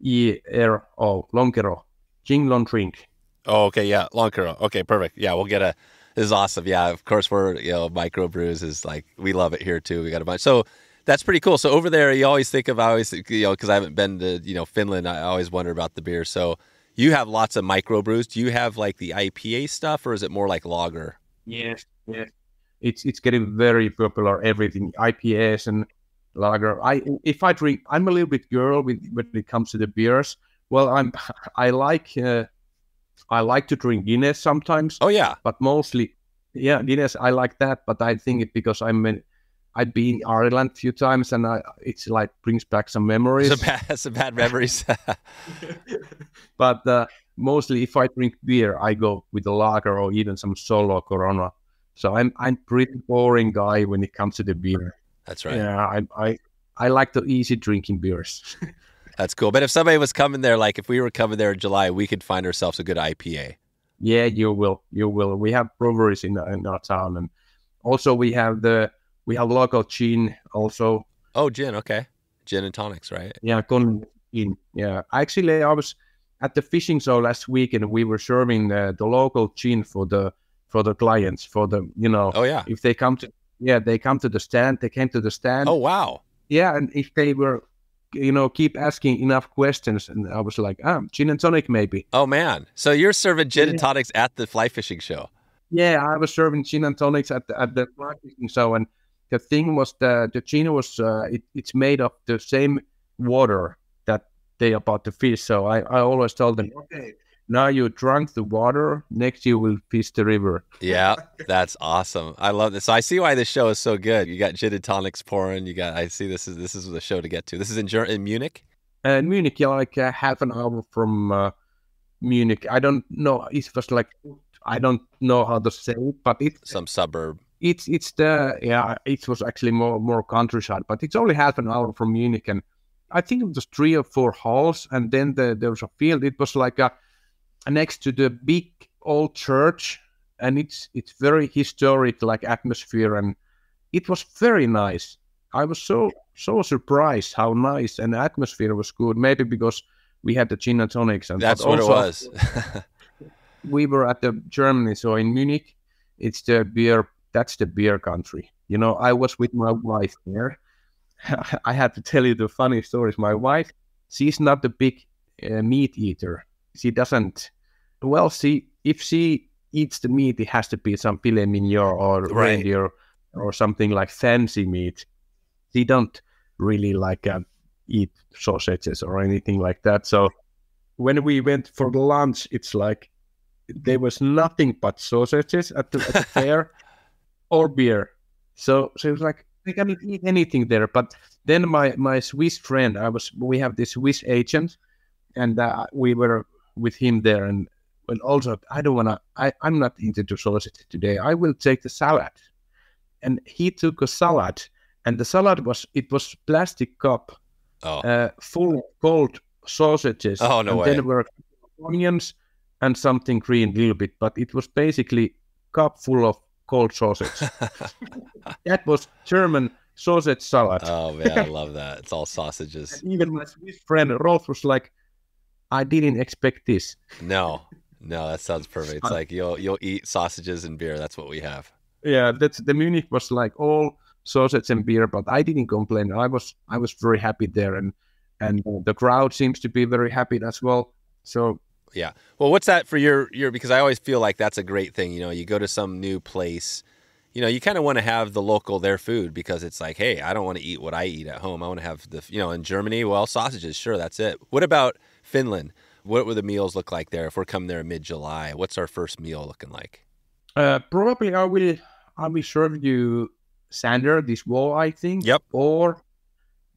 E-R-O, Lonkero. Long drink. Oh, okay, yeah, Lonkero. Okay, perfect. Yeah, we'll get a, this is awesome. Yeah, of course we're, you know, micro brews is like, we love it here too. We got a bunch. So that's pretty cool. So over there, you always think of, you know, because I haven't been to, you know, Finland, I always wonder about the beer. So you have lots of micro brews. Do you have like the IPA stuff, or is it more like lager? Yes. It's getting very popular. Everything IPAs and lager. If I drink, I'm a little bit girl when it comes to the beers. Well, I like to drink Guinness sometimes. Oh yeah, but mostly, yeah, Guinness. I like that, but I think it because I've been in Ireland a few times, and it's like brings back some memories. Some bad memories. But mostly, if I drink beer, I go with a lager or even some solo Corona. So I'm pretty boring guy when it comes to the beer. That's right. Yeah, I like the easy drinking beers. That's cool. But if somebody was coming there, like if we were coming there in July, we could find ourselves a good IPA. Yeah, you will. We have breweries in our town, and also we have local gin also. Oh, gin. Okay. Gin and tonics, right? Yeah. Gin. Yeah. Actually, I was at the fishing show last week, and we were serving the local gin for the clients, for the, you know. Oh, yeah. If they come to, yeah, they come to the stand. They came to the stand. Oh, wow. Yeah. And if they were, you know, keep asking enough questions. And I was like, gin and tonic maybe. Oh, man. So you're serving gin and tonics at the fly fishing show. Yeah. I was serving gin and tonics at the fly fishing show. And the thing was that the gin was, it's made of the same water that they about to fish. So I always tell them, okay, now you drunk the water, next you will fish the river. Yeah, that's awesome. I love this. So I see why this show is so good. You got gin and tonics pouring. You got, I see this is the show to get to. This is in Munich? In Munich, yeah, like half an hour from Munich. I don't know. It was like, I don't know how to say it, but it's some suburb. It was actually more countryside, but it's only half an hour from Munich, and I think it was 3 or 4 halls, and then there was a field. It was like next to the big old church, and it's very historic, like atmosphere, and it was very nice. I was so surprised how nice, and the atmosphere was good. Maybe because we had the gin and tonics, and that's what also, it was. We were at the Germany, so in Munich, it's the beer. That's the beer country. You know, I was with my wife there. I had to tell you the funny stories. My wife, she's not the big meat eater. She doesn't. Well, if she eats the meat, it has to be some filet mignon or reindeer or something like fancy meat. She don't really like eat sausages or anything like that. So when we went for lunch, it's like there was nothing but sausages at the fair. Or beer. So she was like, I can't eat anything there. But then my Swiss friend, we have this Swiss agent, and we were with him there. And also, I'm not into sausage today. I will take the salad. And he took a salad, and the salad was plastic cup, full of cold sausages. Oh, no way. Then there were onions and something green, a little bit. But it was basically cup full of cold sausage. That was German sausage salad. Oh man, I love that. It's all sausages. And even my Swiss friend Rolf was like, I didn't expect this. No, that sounds perfect. It's like you'll eat sausages and beer. That's what we have. Yeah, that's the Munich was like all sausage and beer, but I didn't complain. I was very happy there, and the crowd seems to be very happy as well. So yeah. Well, what's that for your because I always feel like that's a great thing, you know, you go to some new place, you know, you kind of want to have the local, their food, because it's like, hey, I don't want to eat what I eat at home. I want to have the, you know, in Germany, well, sausages, sure, that's it. What about Finland? What would the meals look like there? If we're coming there mid-July, what's our first meal looking like? Probably I will serve you sander, this walleye thing, yep, or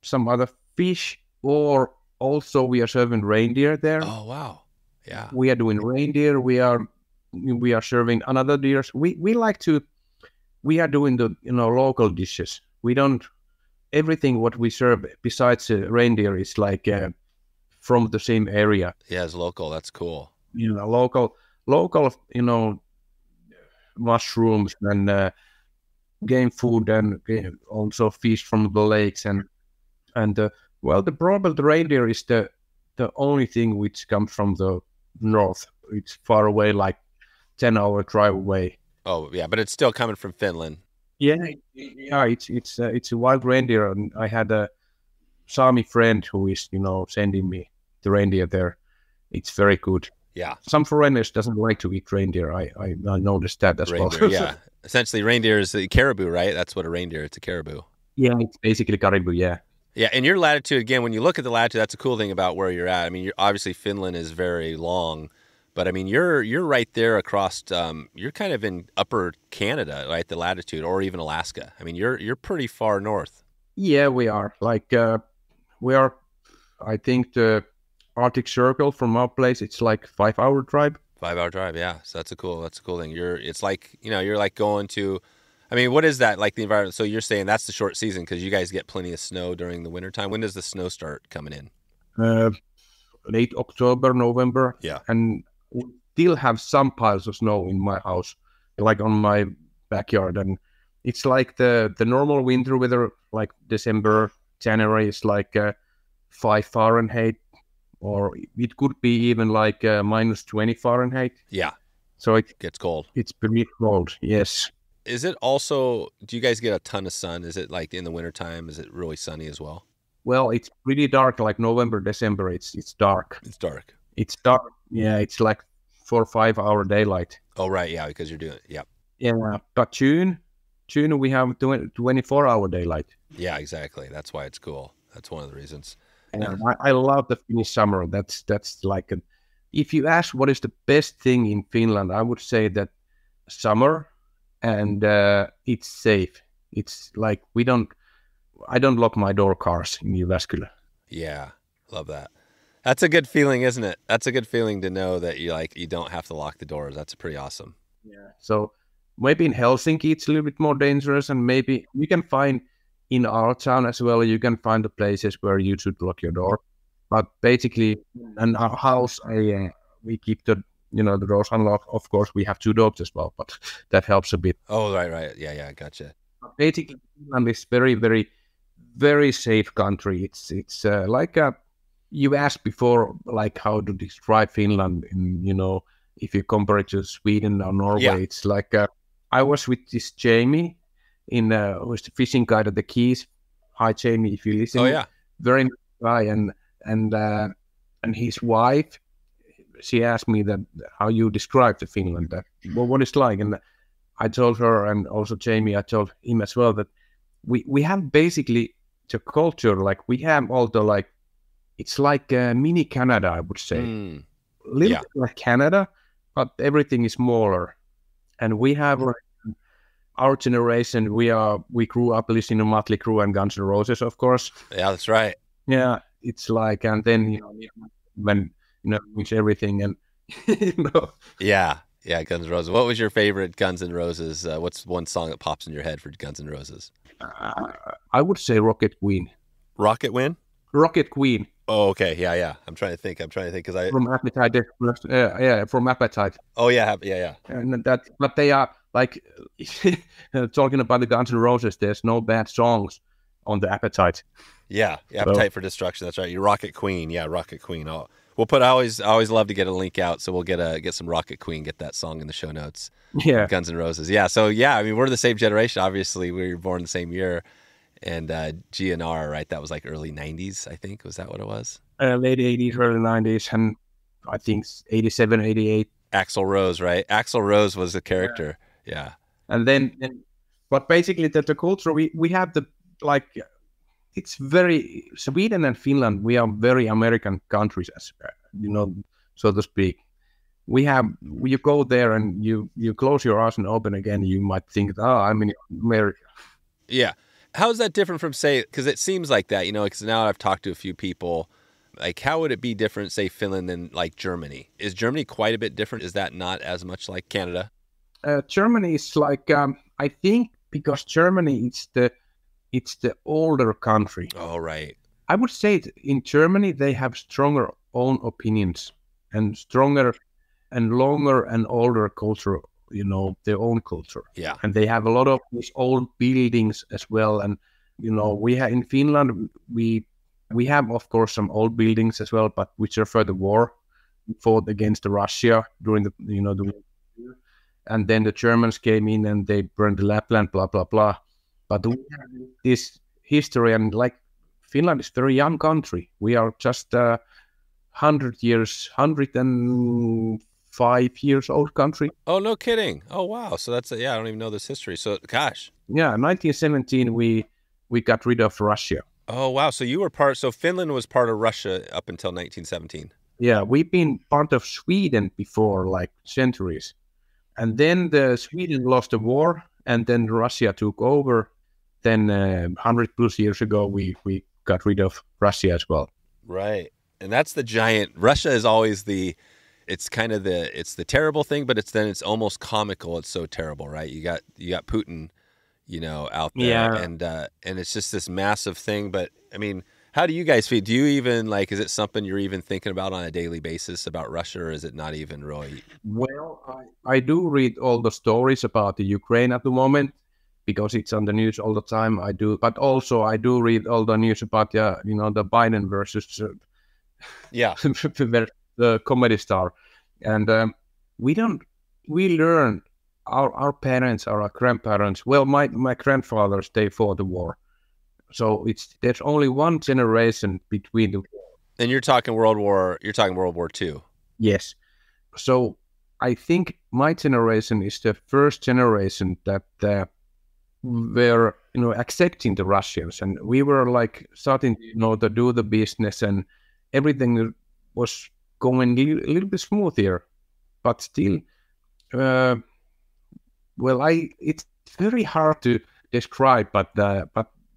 some other fish, or also we are serving reindeer there. Oh, wow. Yeah, we are doing reindeer. We are serving another deers. We like to. We are doing the, you know, local dishes. We don't everything what we serve besides reindeer is like from the same area. Yeah, it's local. That's cool. You know, local. You know, mushrooms and game food and also fish from the lakes and well, the probably the reindeer is the only thing which comes from the north. It's far away, like 10-hour drive away. Oh yeah, but it's still coming from Finland. Yeah, it's a wild reindeer, and I had a Sami friend who is, you know, sending me the reindeer there. It's very good. Yeah, some foreigners doesn't like to eat reindeer. I noticed that as reindeer, well. Yeah, essentially reindeer is a caribou, right? That's what a reindeer. It's a caribou. Yeah, it's basically caribou. Yeah. Yeah, and your latitude, again, when you look at the latitude, that's a cool thing about where you're at. I mean, you're, obviously Finland is very long, but I mean, you're right there across, you're kind of in upper Canada, right, the latitude, or even Alaska. I mean, you're pretty far north. Yeah, we are. Like, we are, I think, the Arctic Circle from our place, it's like 5-hour drive. 5-hour drive, yeah. So that's a cool thing. It's like, you know, you're like going to... I mean, what is that like the environment? So you're saying that's the short season because you guys get plenty of snow during the wintertime. When does the snow start coming in? Late October, November. Yeah. And we still have some piles of snow in my house, like on my backyard. And it's like the normal winter weather, like December, January is like 5°F, or it could be even like -20°F. Yeah. So it gets cold. It's pretty cold, yes. Is it also, do you guys get a ton of sun? Is it like in the wintertime, is it really sunny as well? Well, it's pretty dark, like November, December, it's dark. It's dark. Yeah, it's like 4 or 5 hour daylight. Oh, right, yeah, because you're doing it, yeah. Yeah, but June we have 24-hour daylight. Yeah, exactly. That's why it's cool. That's one of the reasons. And I love the Finnish summer. That's like, if you ask what is the best thing in Finland, I would say that summer. And it's safe. It's like I don't lock my door cars in Jyväskylä. Yeah, love that. That's a good feeling, isn't it? That's a good feeling to know that you don't have to lock the doors. That's pretty awesome. Yeah. So maybe in Helsinki it's a little bit more dangerous, and maybe you can find in our town as well. You can find the places where you should lock your door. But basically, in our house, we keep the. You know, the doors unlocked. Of course, we have 2 dogs as well, but that helps a bit. Oh, right. Yeah, gotcha. Basically, Finland is very, very, very safe country. It's like a, you asked before, like how to describe Finland, and you know, if you compare it to Sweden or Norway, yeah. It's like I was with this Jamie, who's the fishing guide at the Keys. Hi, Jamie, if you listen. Oh yeah, very nice guy, and his wife. She asked me that how you describe the Finland, that what it's like, and I told her, and also Jamie, I told him as well that we have basically the culture, like we have all the like, it's like a mini Canada, I would say, a little bit like Canada, but everything is smaller, and we have like our generation. We grew up listening to Mötley Crüe and Guns N' Roses, of course. Yeah, that's right. Yeah, it's like, and then you know when. You know, which everything and you know. Yeah, Guns N' Roses. What was your favorite Guns N' Roses? What's one song that pops in your head for Guns N' Roses? I would say Rocket Queen. Rocket Queen. Oh, okay. Yeah. I'm trying to think because I from Appetite. From Appetite. Oh yeah. And that, but they are like talking about the Guns N' Roses. There's no bad songs on the Appetite. Yeah, Appetite for Destruction. That's right. You Rocket Queen. Yeah, Rocket Queen. Oh. We'll put. I always love to get a link out, so we'll get some Rocket Queen, get that song in the show notes. Yeah, Guns N' Roses. Yeah, so yeah, I mean we're the same generation. Obviously, we were born the same year, and GNR, right? That was like early '90s, I think. Was that what it was? Late '80s, early '90s, and I think '87, '88. Axel Rose, right? Axel Rose was the character. Yeah. And then, but basically, the culture we have the like. It's very Sweden and Finland. We are very American countries, as you know, so to speak. We have you go there and you close your eyes and open again. You might think, oh, I'm in America. Yeah, how is that different from say? Because it seems like that, you know. Because now I've talked to a few people. Like, how would it be different, say, Finland than like Germany? Is Germany quite a bit different? Is that not as much like Canada? Germany is like I think because Germany it's the older country. Oh, right. I would say in Germany, they have stronger own opinions and stronger and longer and older culture, you know, their own culture. Yeah. And they have a lot of these old buildings as well. And, you know, we have in Finland, we have, of course, some old buildings as well, but we suffered the war, fought against Russia during the, you know, the war. And then the Germans came in and they burned Lapland, blah, blah, blah. But we have this history, and like Finland is a very young country. We are just 105 years old country. Oh, no kidding. Oh, wow. So that's, yeah, I don't even know this history. So, gosh. Yeah, in 1917, we got rid of Russia. Oh, wow. So you were so Finland was part of Russia up until 1917. Yeah, we've been part of Sweden before, like centuries. And then Sweden lost the war, and then Russia took over. Then 100 plus years ago, we got rid of Russia as well. Right. And that's the giant, Russia is always it's the terrible thing, but it's almost comical. It's so terrible, right? You got Putin, you know, out there. Yeah. And it's just this massive thing. But I mean, how do you guys feel? Do you even like, is it something you're even thinking about on a daily basis about Russia, or is it not even really? Well, I do read all the stories about the Ukraine at the moment, because it's on the news all the time. I do, but also I do read all the news about you know, the Biden versus the comedy star, and we learned our parents or our grandparents. Well, my grandfathers, they fought the war, so there's only one generation between the war. And you're talking World War II. Yes, so I think my generation is the first generation that. Were, you know, accepting the Russians, and we were like starting, you know, to do the business, and everything was going a little bit smoother. But still, it's very hard to describe. But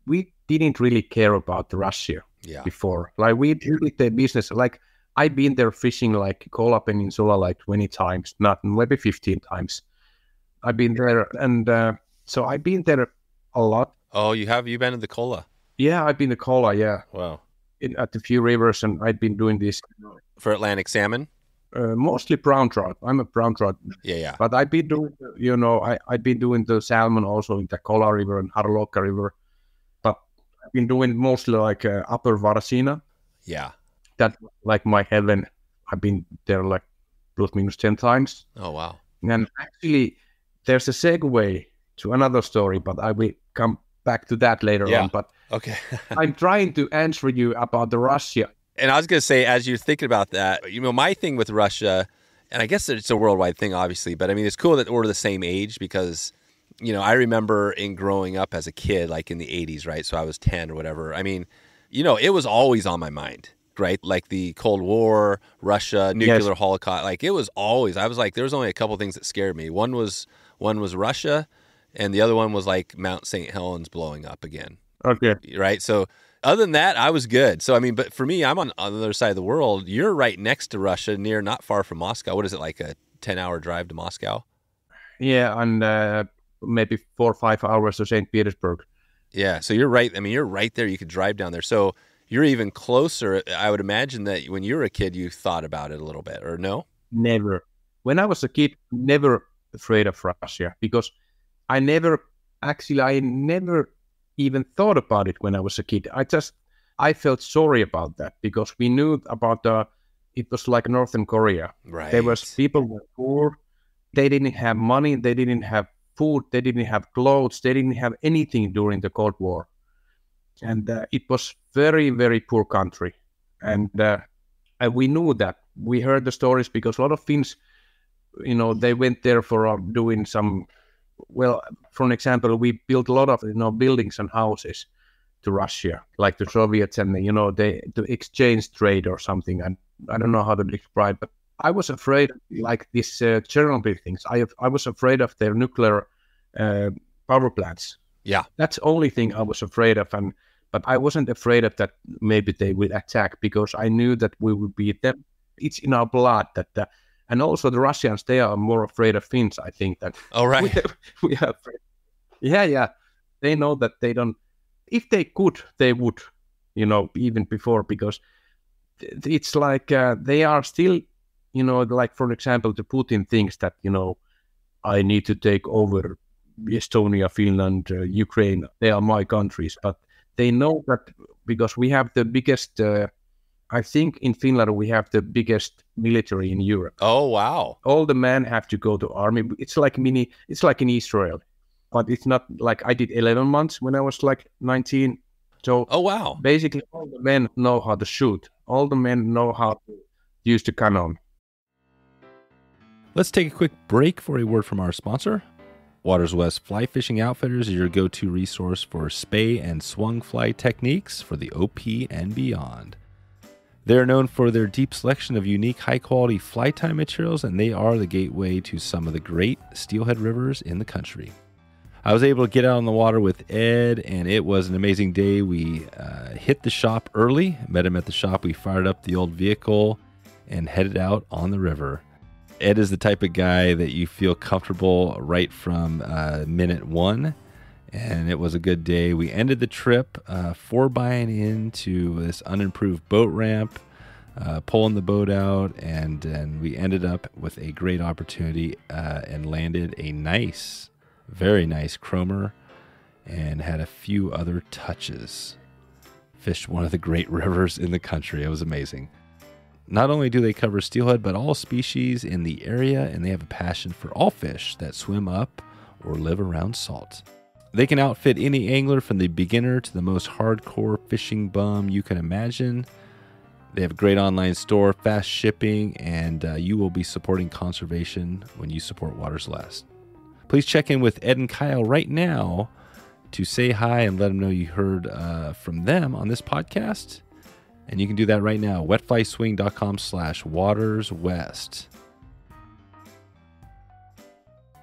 we didn't really care about Russia before. Like we did the business. Like I've been there fishing, like Kola Peninsula, like 20 times, not maybe 15 times. I've been there and. So I've been there a lot. Oh, you have? You've been to the Kola? Yeah, I've been to Kola, yeah. Wow. At the few rivers, and I've been doing this. For Atlantic salmon? Mostly brown trout. I'm a brown trout. Yeah, yeah. But I've been doing, you know, I've been doing the salmon also in the Kola River and Harloka River. But I've been doing mostly like upper Varzina. Yeah. That's like my heaven. I've been there like plus minus 10 times. Oh, wow. And actually, there's a segue to another story, but I will come back to that later on. But okay. I'm trying to answer you about the Russia. And I was going to say, as you're thinking about that, you know, my thing with Russia, and I guess it's a worldwide thing, obviously, but I mean, it's cool that we're the same age because, you know, I remember in growing up as a kid, like in the 80s, right? So I was 10 or whatever. I mean, you know, it was always on my mind, right? Like the Cold War, Russia, nuclear holocaust, like it was always, I was like, there was only a couple things that scared me. One was Russia, and the other one was like Mount St. Helens blowing up again. Okay. Right? So other than that, I was good. So, I mean, but for me, I'm on the other side of the world. You're right next to Russia, not far from Moscow. What is it, like a 10-hour drive to Moscow? Yeah, and maybe 4 or 5 hours to St. Petersburg. Yeah, so you're right. I mean, you're right there. You could drive down there. So you're even closer. I would imagine that when you were a kid, you thought about it a little bit, or no? Never. When I was a kid, never afraid of Russia, because I never even thought about it when I was a kid. I felt sorry about that, because we knew about the it was like Northern Korea. Right. There was people were poor. They didn't have money. They didn't have food. They didn't have clothes. They didn't have anything during the Cold War. And it was very, very poor country. And we knew that. We heard the stories because a lot of Finns, you know, they went there for doing some, well, for an example, we built a lot of, you know, buildings and houses to Russia, like the Soviets, and, you know, they to exchange trade or something. And I don't know how to describe, but I was afraid, like these Chernobyl things. I was afraid of their nuclear power plants. Yeah, that's the only thing I was afraid of. And but I wasn't afraid of that. Maybe they will attack, because I knew that we would beat them. It's in our blood. That and also the Russians, they are more afraid of Finns, I think. That all right, we are afraid. Yeah. They know that they don't. If they could, they would, you know, even before, because it's like they are still, you know, like, for example, the Putin thinks that, you know, I need to take over Estonia, Finland, Ukraine. They are my countries. But they know that because we have the biggest, I think in Finland, we have the biggest military in Europe. Oh, wow. All the men have to go to army. It's like mini, it's like in Israel. But it's not like I did 11 months when I was like 19. So oh, wow. Basically all the men know how to shoot. All the men know how to use the cannon. Let's take a quick break for a word from our sponsor. Waters West Fly Fishing Outfitters is your go-to resource for spay and swung fly techniques for the OP and beyond. They are known for their deep selection of unique high-quality fly tie materials, and they are the gateway to some of the great steelhead rivers in the country. I was able to get out on the water with Ed, and it was an amazing day. We hit the shop early, met him at the shop. We fired up the old vehicle and headed out on the river. Ed is the type of guy that you feel comfortable right from minute one, and it was a good day. We ended the trip for buying into this unimproved boat ramp, pulling the boat out, and then we ended up with a great opportunity and landed a nice, very nice chromer, and had a few other touches. Fished one of the great rivers in the country. It was amazing. Not only do they cover steelhead, but all species in the area, and they have a passion for all fish that swim up or live around salt. They can outfit any angler from the beginner to the most hardcore fishing bum you can imagine. They have a great online store, fast shipping, and you will be supporting conservation when you support Waters Last. Please check in with Ed and Kyle right now to say hi and let them know you heard from them on this podcast. And you can do that right now, wetflyswing.com/waterswest.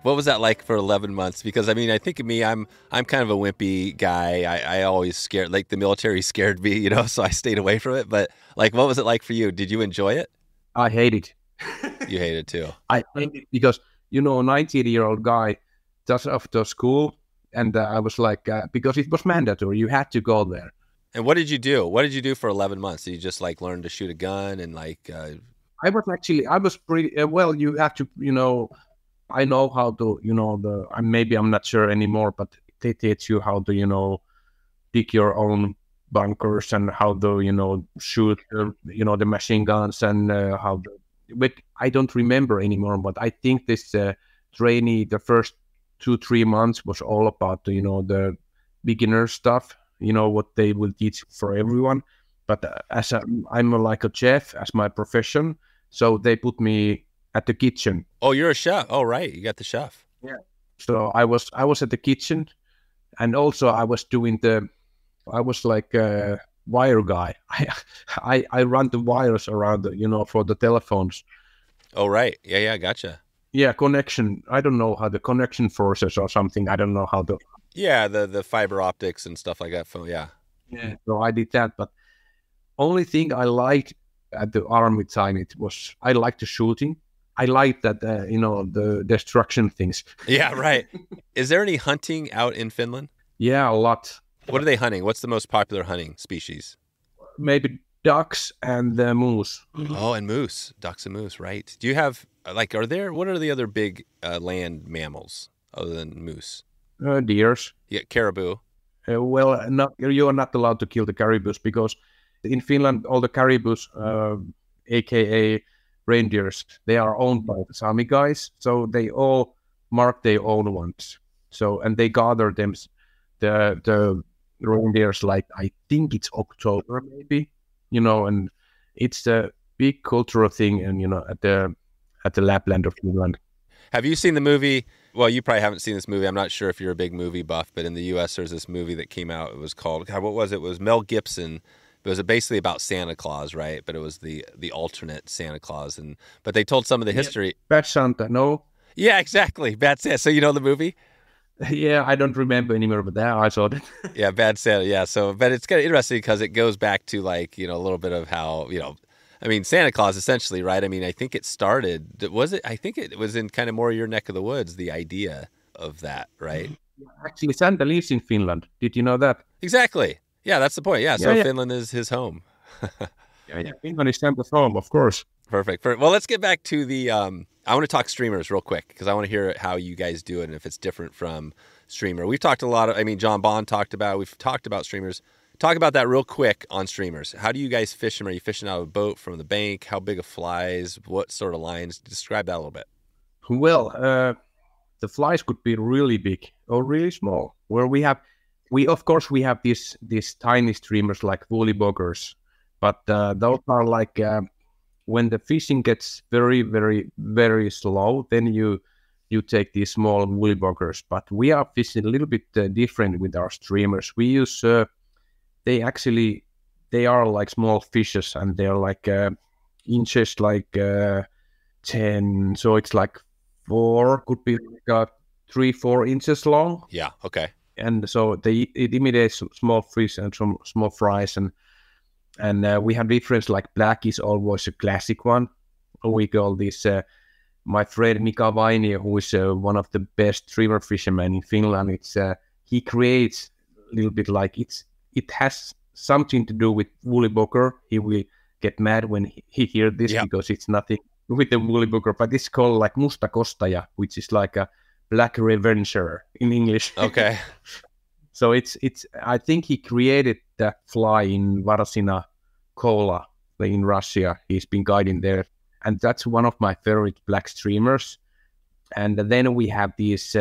What was that like for 11 months? Because, I mean, I think of me, I'm kind of a wimpy guy. I always scared, like the military scared me, you know, so I stayed away from it. But, like, what was it like for you? Did you enjoy it? I hate it. You hate it too. I hate it because, you know, a 19-year-old guy just after school, and I was like, because it was mandatory, you had to go there. And what did you do? What did you do for 11 months? Did you just like learn to shoot a gun and like? I was pretty well. You have to, you know, I know how to, you know, maybe I'm not sure anymore, but they teach you how to, you know, dig your own bunkers and how to, you know, shoot, you know, the machine guns and how. But I don't remember anymore. But I think this trainee, the first 2-3 months was all about, you know, the beginner stuff. You know, what they will teach for everyone. But I'm like a chef as my profession. So they put me at the kitchen. Oh, you're a chef. Oh, right. You got the chef. Yeah. So I was at the kitchen, and also I was like a wire guy. I run the wires around, you know, for the telephones. Oh, right. Yeah. Gotcha. Yeah. Connection. I don't know how the connection forces or something. I don't know how the. Yeah, the fiber optics and stuff like that. So, yeah. So I did that, but only thing I liked at the army time, it was I liked the shooting. I liked that you know, the destruction things. Yeah, right. Is there any hunting out in Finland? Yeah, a lot. What are they hunting? What's the most popular hunting species? Maybe ducks and moose. Oh, and moose, ducks and moose, right? Do you have like? Are there? What are the other big land mammals other than moose? Deers. Yeah, caribou. Well, no, you are not allowed to kill the caribous because in Finland, all the caribous aka reindeers, they are owned by the Sami guys, so they all mark their own ones. So, and they gather them, the reindeers, like I think it's October maybe, you know, and it's a big cultural thing, and you know, at the Lapland of Finland. Have you seen the movie? Well, you probably haven't seen this movie. I'm not sure if you're a big movie buff, but in the U.S. there's this movie that came out. It was called, God, what was it? It was Mel Gibson. It was basically about Santa Claus, right? But it was the alternate Santa Claus, but they told some of the history. Yeah, Bad Santa, no? Yeah, exactly. Bad Santa. So you know the movie? Yeah, I don't remember anymore, but that I saw it. Yeah, Bad Santa. Yeah. So, but it's kind of interesting because it goes back to, like, you know, a little bit of how, you know, I mean, Santa Claus, essentially, right? I mean, I think it started, was it? I think it was in kind of more your neck of the woods, the idea of that, right? Actually, Santa lives in Finland. Did you know that? Exactly. Yeah, that's the point. Yeah, so yeah. Finland is his home. Yeah, Finland is Santa's home, of course. Perfect. Well, let's get back to the, I want to talk streamers real quick because I want to hear how you guys do it and if it's different from streamer. We've talked a lot of, I mean, John Bond we've talked about streamers. Talk about that real quick on streamers. How do you guys fish them? Are you fishing out of a boat, from the bank? How big of flies? What sort of lines? Describe that a little bit. Well, the flies could be really big or really small. Where we have these tiny streamers like woolly boggers, but those are like when the fishing gets very, very, very slow, then you take these small woolly boggers. But we are fishing a little bit different with our streamers. We use they are like small fishes, and they're like inches, like 10. So it's like 4, could be like 3-4 inches long. Yeah. Okay. And so it imitates small fish and some small fries, and we have difference, like black is always a classic one. We call this my friend Mika Vainio, who is one of the best streamer fishermen in Finland. It's he creates a little bit like it's. It has something to do with woolly bocker. He will get mad when he hears this, yep, because it's nothing with the woolly bocker. But it's called like Mustakostaja, which is like a black revenger in English. Okay. So it's. I think he created that fly in Varzina, Kola, in Russia. He's been guiding there, and that's one of my favorite black streamers. And then we have these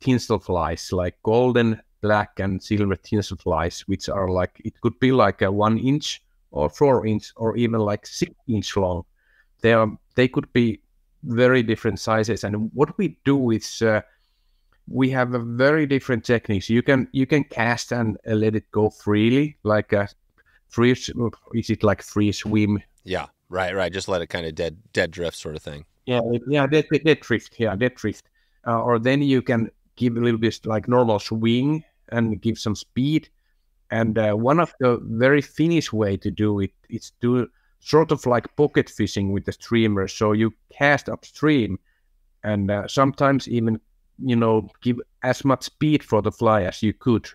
tinsel flies, like golden, black and silver tinsel flies, which are like, it could be like a 1 inch or 4 inch or even like 6 inch long. They could be very different sizes. And what we do is we have a very different techniques. You can cast and let it go freely, like a free, is it like free swim? Yeah, right. Just let it kind of dead drift sort of thing. Yeah, dead drift. Yeah, dead drift. Or then you can give a little bit like normal swing and give some speed. And one of the very Finnish way to do it is to sort of like pocket fishing with the streamer. So you cast upstream and sometimes even, you know, give as much speed for the fly as you could.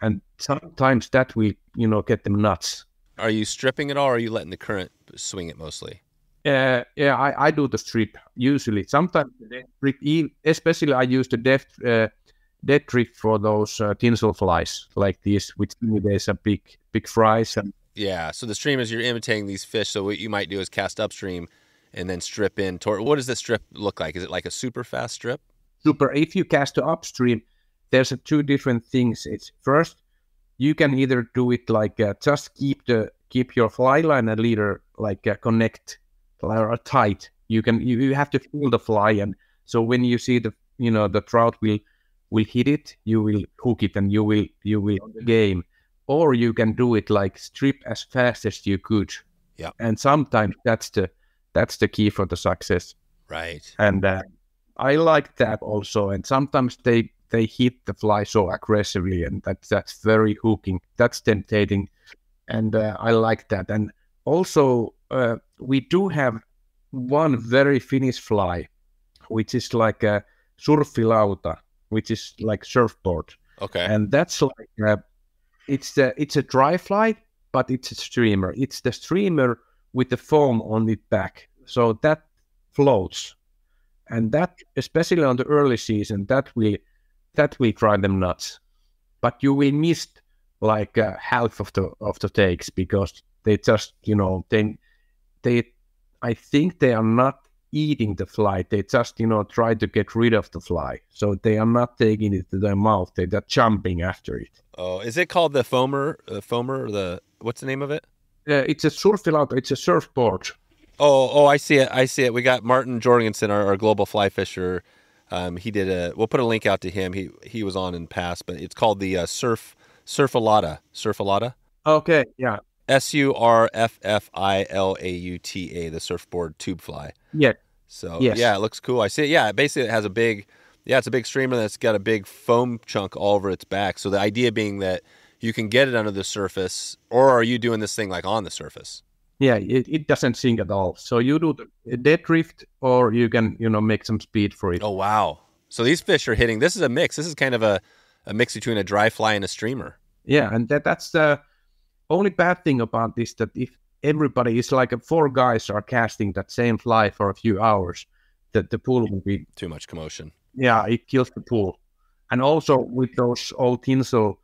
And sometimes that will, you know, get them nuts. Are you stripping at all, or are you letting the current swing it mostly? I do the strip usually. Sometimes the strip, especially I use the dead drift for those tinsel flies like this, which there's a big fries. And yeah, so the streamers, you're imitating these fish. So what you might do is cast upstream and then strip in toward. What does the strip look like? Is it like a super fast strip? Super. If you cast to upstream, there's two different things. It's first, you can either do it like just keep your fly line and leader like connect. Are tight. You have to feel the fly, and so when you see the trout will hit it, you will hook it, and you will game. Or you can do it like strip as fast as you could. Yeah. And sometimes that's the key for the success. Right. And I like that also. And sometimes they hit the fly so aggressively, and that's very hooking. That's tempting, and I like that. And also, we do have one very Finnish fly, which is like a surfilauta, which is like surfboard. Okay. And that's like it's a dry fly, but it's a streamer. It's the streamer with the foam on its back, so that floats, and that especially on the early season that will drive them nuts. But you will miss like half of the takes because they just, you know, I think they are not eating the fly. They just, try to get rid of the fly. So they are not taking it to their mouth. They're jumping after it. Oh, is it called the foamer? What's the name of it? It's a surfilauta. It's a surfboard. Oh, I see it. We got Martin Jorgensen, our global fly fisher. He did we'll put a link out to him. He was on in past, but it's called the Surfilauta. Okay, yeah. SURFFILAUTA, the surfboard tube fly. Yeah. So yeah, it looks cool. I see it. Yeah, basically it has a big, it's a big streamer that's got a big foam chunk all over its back. So the idea being that you can get it under the surface, or are you doing this thing like on the surface? Yeah, it doesn't sink at all. So you do the deadlift, or you can, make some speed for it. Oh, wow. So these fish are hitting. This is a mix. This is kind of a mix between a dry fly and a streamer. Yeah, and that's the only bad thing about this, that if everybody is like four guys are casting that same fly for a few hours, that the pool will be... Too much commotion. Yeah, it kills the pool. And also with those old tinsel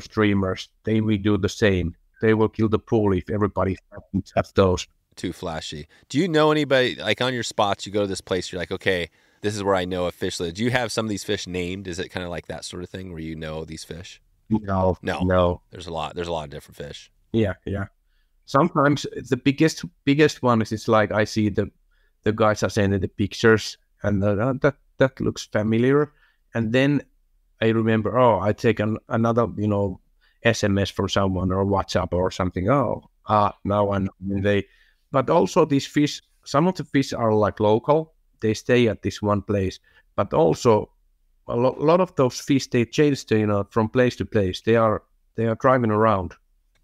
streamers, they will do the same. They will kill the pool if everybody has those. Too flashy. Do you know anybody, like on your spots, you go to this place, you're like, okay, this is where I know a fish lives. Do you have some of these fish named? Is it kind of like that sort of thing where you know these fish? No. There's a lot of different fish. Yeah. Sometimes the biggest one is I see the guys are sending the pictures and that looks familiar. And then I remember, I take another, SMS from someone or WhatsApp or something. Now I know. But also these fish, some of the fish are local. They stay at this one place. But also a lot of those fish, they change from place to place. They are driving around.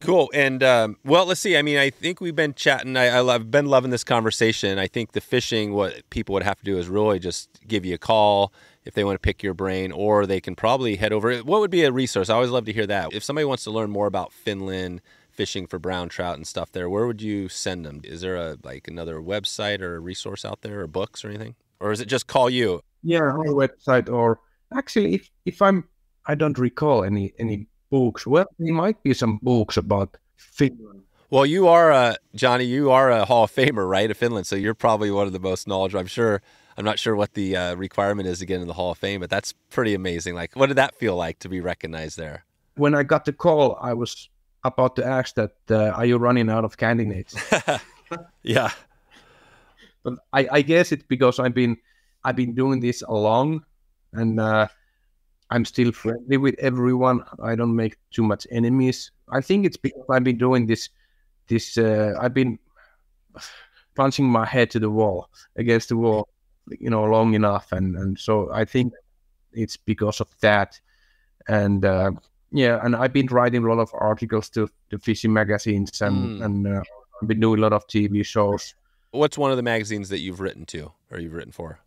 Cool. And well, let's see. I mean, I think we've been chatting. I've been loving this conversation. I think the fishing, what people would have to do is really just give you a call if they want to pick your brain, or they can probably head over. What would be a resource? I always love to hear that. If somebody wants to learn more about Finland, fishing for brown trout and stuff there, where would you send them? Is there another website or a resource out there, or books or anything? Or is it just call you? Yeah, our website, or actually if I don't recall any books. Well, there might be some books about Finland. Well, you are, Johnny, you are a Hall of Famer, right, of Finland, so you're probably one of the most knowledgeable. I'm sure. I'm not sure what the requirement is to get in the Hall of Fame, but that's pretty amazing. Like, what did that feel like to be recognized there? When I got the call, I was about to ask that, are you running out of candidates? Yeah. But I guess it's because I've been doing this along, and I'm still friendly with everyone. I don't make too much enemies. I think it's because I've been doing this. I've been punching my head against the wall, long enough. And so I think it's because of that. And and I've been writing a lot of articles to the fishing magazines, and I've been doing a lot of TV shows. What's one of the magazines that you've written to, or you've written for?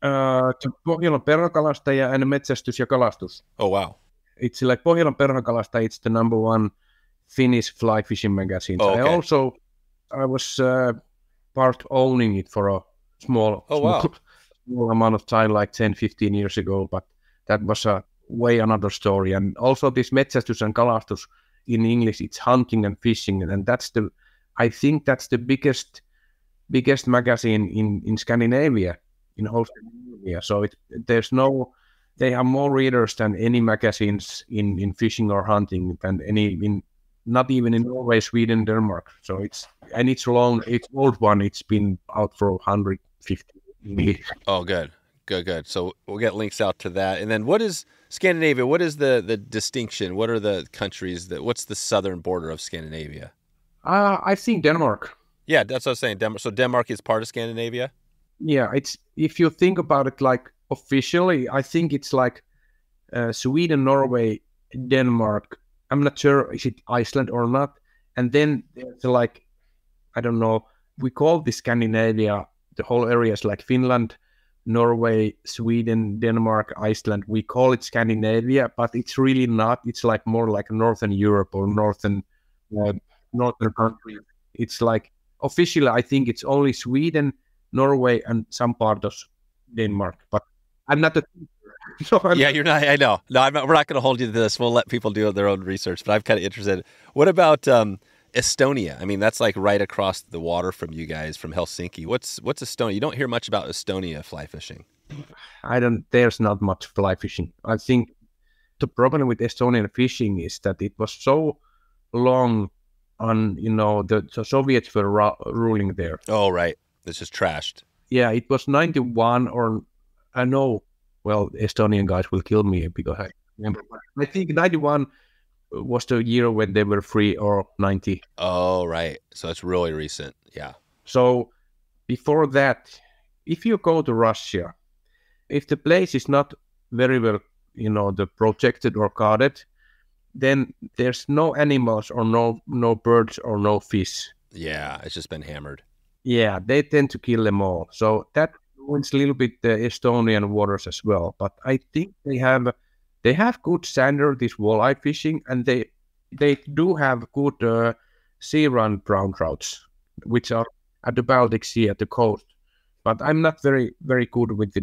Pohjolan Perhakalastaja and Metsästys ja Kalastus. Oh, wow. It's like Pohjolan Perhakalastaja, it's the number one Finnish fly fishing magazine. Oh, okay. I was part owning it for a small amount of time, like 10-15 years ago, but that was a way another story. And also this Metsästys and Kalastus, in English, it's hunting and fishing, and I think that's the biggest magazine in Scandinavia. In whole Scandinavia, so they have more readers than any magazines in fishing or hunting, than not even in Norway, Sweden, Denmark. So it's long, it's old one. It's been out for 150 years. Oh, good. So we'll get links out to that. And then, what is Scandinavia? What is the distinction? What are the countries what's the southern border of Scandinavia? I've seen Denmark. Yeah, that's what I was saying. Denmark. So Denmark is part of Scandinavia. Yeah, if you think about it, officially, I think it's Sweden, Norway, Denmark. I'm not sure is it Iceland or not. And then there's I don't know. We call this Scandinavia. The whole area is Finland, Norway, Sweden, Denmark, Iceland. We call it Scandinavia, but it's really not. It's more like Northern Europe or northern country. It's officially, I think it's only Sweden, Norway, and some part of Denmark, but I'm not a teacher. So you're not. I know. No, we're not going to hold you to this. We'll let people do their own research, but I'm kind of interested. What about Estonia. I mean, that's like right across the water from you guys, from Helsinki. What's Estonia? You don't hear much about Estonia fly fishing. There's not much fly fishing. I think the problem with Estonian fishing is that it was so long on, you know, the Soviets were ruling there. Oh, right. This is trashed. Yeah, it was 91 or I know, well, Estonian guys will kill me because I remember. I think 91 was the year when they were free, or 90. Oh, right. So it's really recent. Yeah. So before that, if you go to Russia, if the place is not very well, you know, the protected or guarded, then there's no animals or no birds or no fish. Yeah, it's just been hammered. Yeah, they tend to kill them all. So that ruins a little bit the Estonian waters as well. But I think they have good standard, this walleye fishing, and they do have good sea run brown trouts, which are at the Baltic Sea, at the coast. But I'm not very, very good with the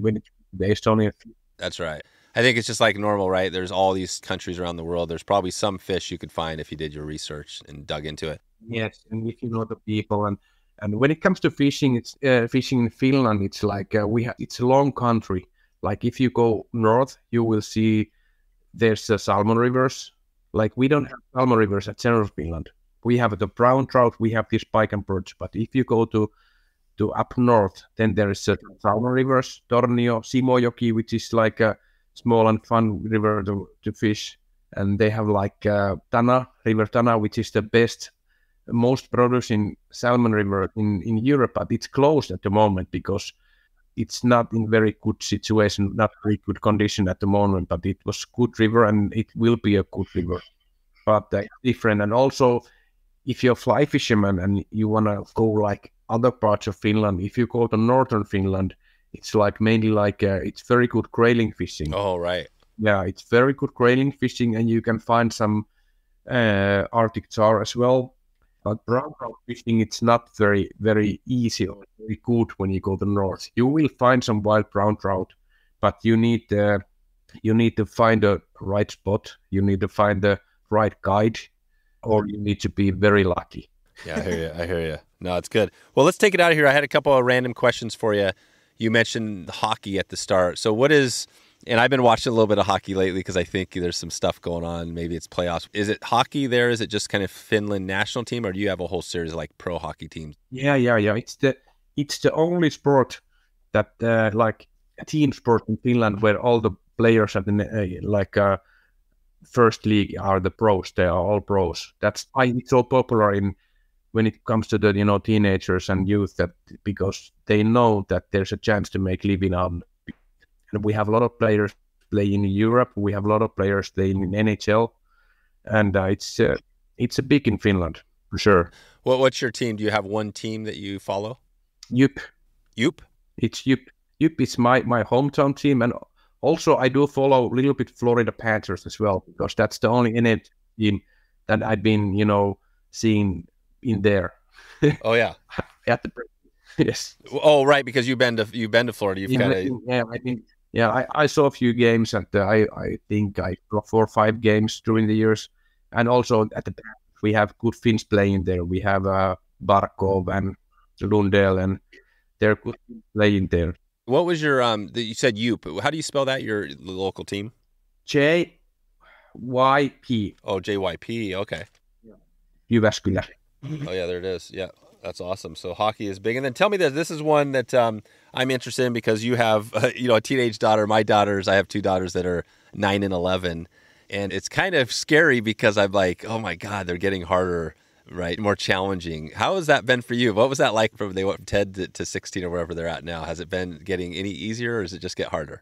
Estonian fish. That's right. I think it's just like normal, right? There's all these countries around the world. There's probably some fish you could find if you did your research and dug into it. Yes, and if you know the people. And when it comes to fishing, it's fishing in Finland. It's like it's a long country. Like if you go north, you will see there's salmon rivers. Like we don't have salmon rivers at central Finland. We have the brown trout. We have this pike and perch. But if you go to up north, then there is salmon rivers, Tornio, Simojoki, which is like a small and fun river to fish. And they have like Tana, River Tana, which is the best, most producing salmon river in Europe, but it's closed at the moment because it's not in very good situation, not very good condition at the moment, but it was good river and it will be a good river, but different. And also if you're a fly fisherman and you want to go like other parts of Finland, if you go to northern Finland, it's like mainly like it's very good grayling fishing. Oh, right. Yeah, it's very good grayling fishing, and you can find some Arctic char as well. But brown trout fishing, it's not very, very easy or very good when you go to the north. You will find some wild brown trout, but you need to find the right spot. You need to find the right guide, or you need to be very lucky. Yeah, I hear you. No, it's good. Well, let's take it out of here. I had a couple of random questions for you. You mentioned hockey at the start. So and I've been watching a little bit of hockey lately because I think there's some stuff going on. Maybe it's playoffs. Is it hockey there? Is it just kind of Finland national team, or do you have a whole series of like pro hockey teams? Yeah. It's the only sport that like a team sport in Finland where all the players at the first league are the pros. They are all pros. That's why it's so popular when it comes to the teenagers and youth, that because they know that there's a chance to make living out. And we have a lot of players playing in Europe. We have a lot of players playing in NHL, and it's a big in Finland for sure. Well, what's your team? Do you have one team that you follow? JYP. It's JYP. JYP is my hometown team, and also I do follow a little bit Florida Panthers as well, because that's the only NHL team that I've been seeing in there. Oh yeah, at the yes. Oh right, because you've been to Florida. You've kind of I saw a few games, and I think I got 4 or 5 games during the years, and also at the back we have good Finns playing there. We have Barkov and Lundell, and they're good playing there. What was your you said JYP? How do you spell that? Your local team? JYP. Oh, JYP. Okay. Yeah. Jyväskylä. Oh yeah, there it is. Yeah. That's awesome. So hockey is big. And then tell me this is one that I'm interested in, because you have a teenage daughter. I have 2 daughters that are 9 and 11, and it's kind of scary because I'm like, oh my God, they're getting harder, right? More challenging. How has that been for you? What was that like from they went from 10 to 16 or wherever they're at now? Has it been getting any easier, or does it just get harder?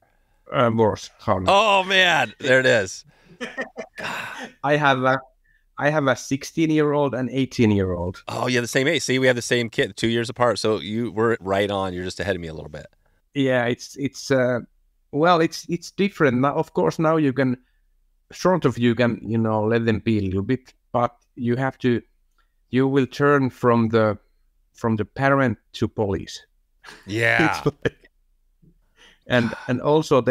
Worse. Harder. Oh man, there it is. I have a 16-year-old and 18-year-old. Oh, yeah, the same age. See, we have the same kid, 2 years apart. So we're right on. You're just ahead of me a little bit. Yeah, it's different now. Of course, now you can let them be a little bit, but you will turn from the parent to police. Yeah, and also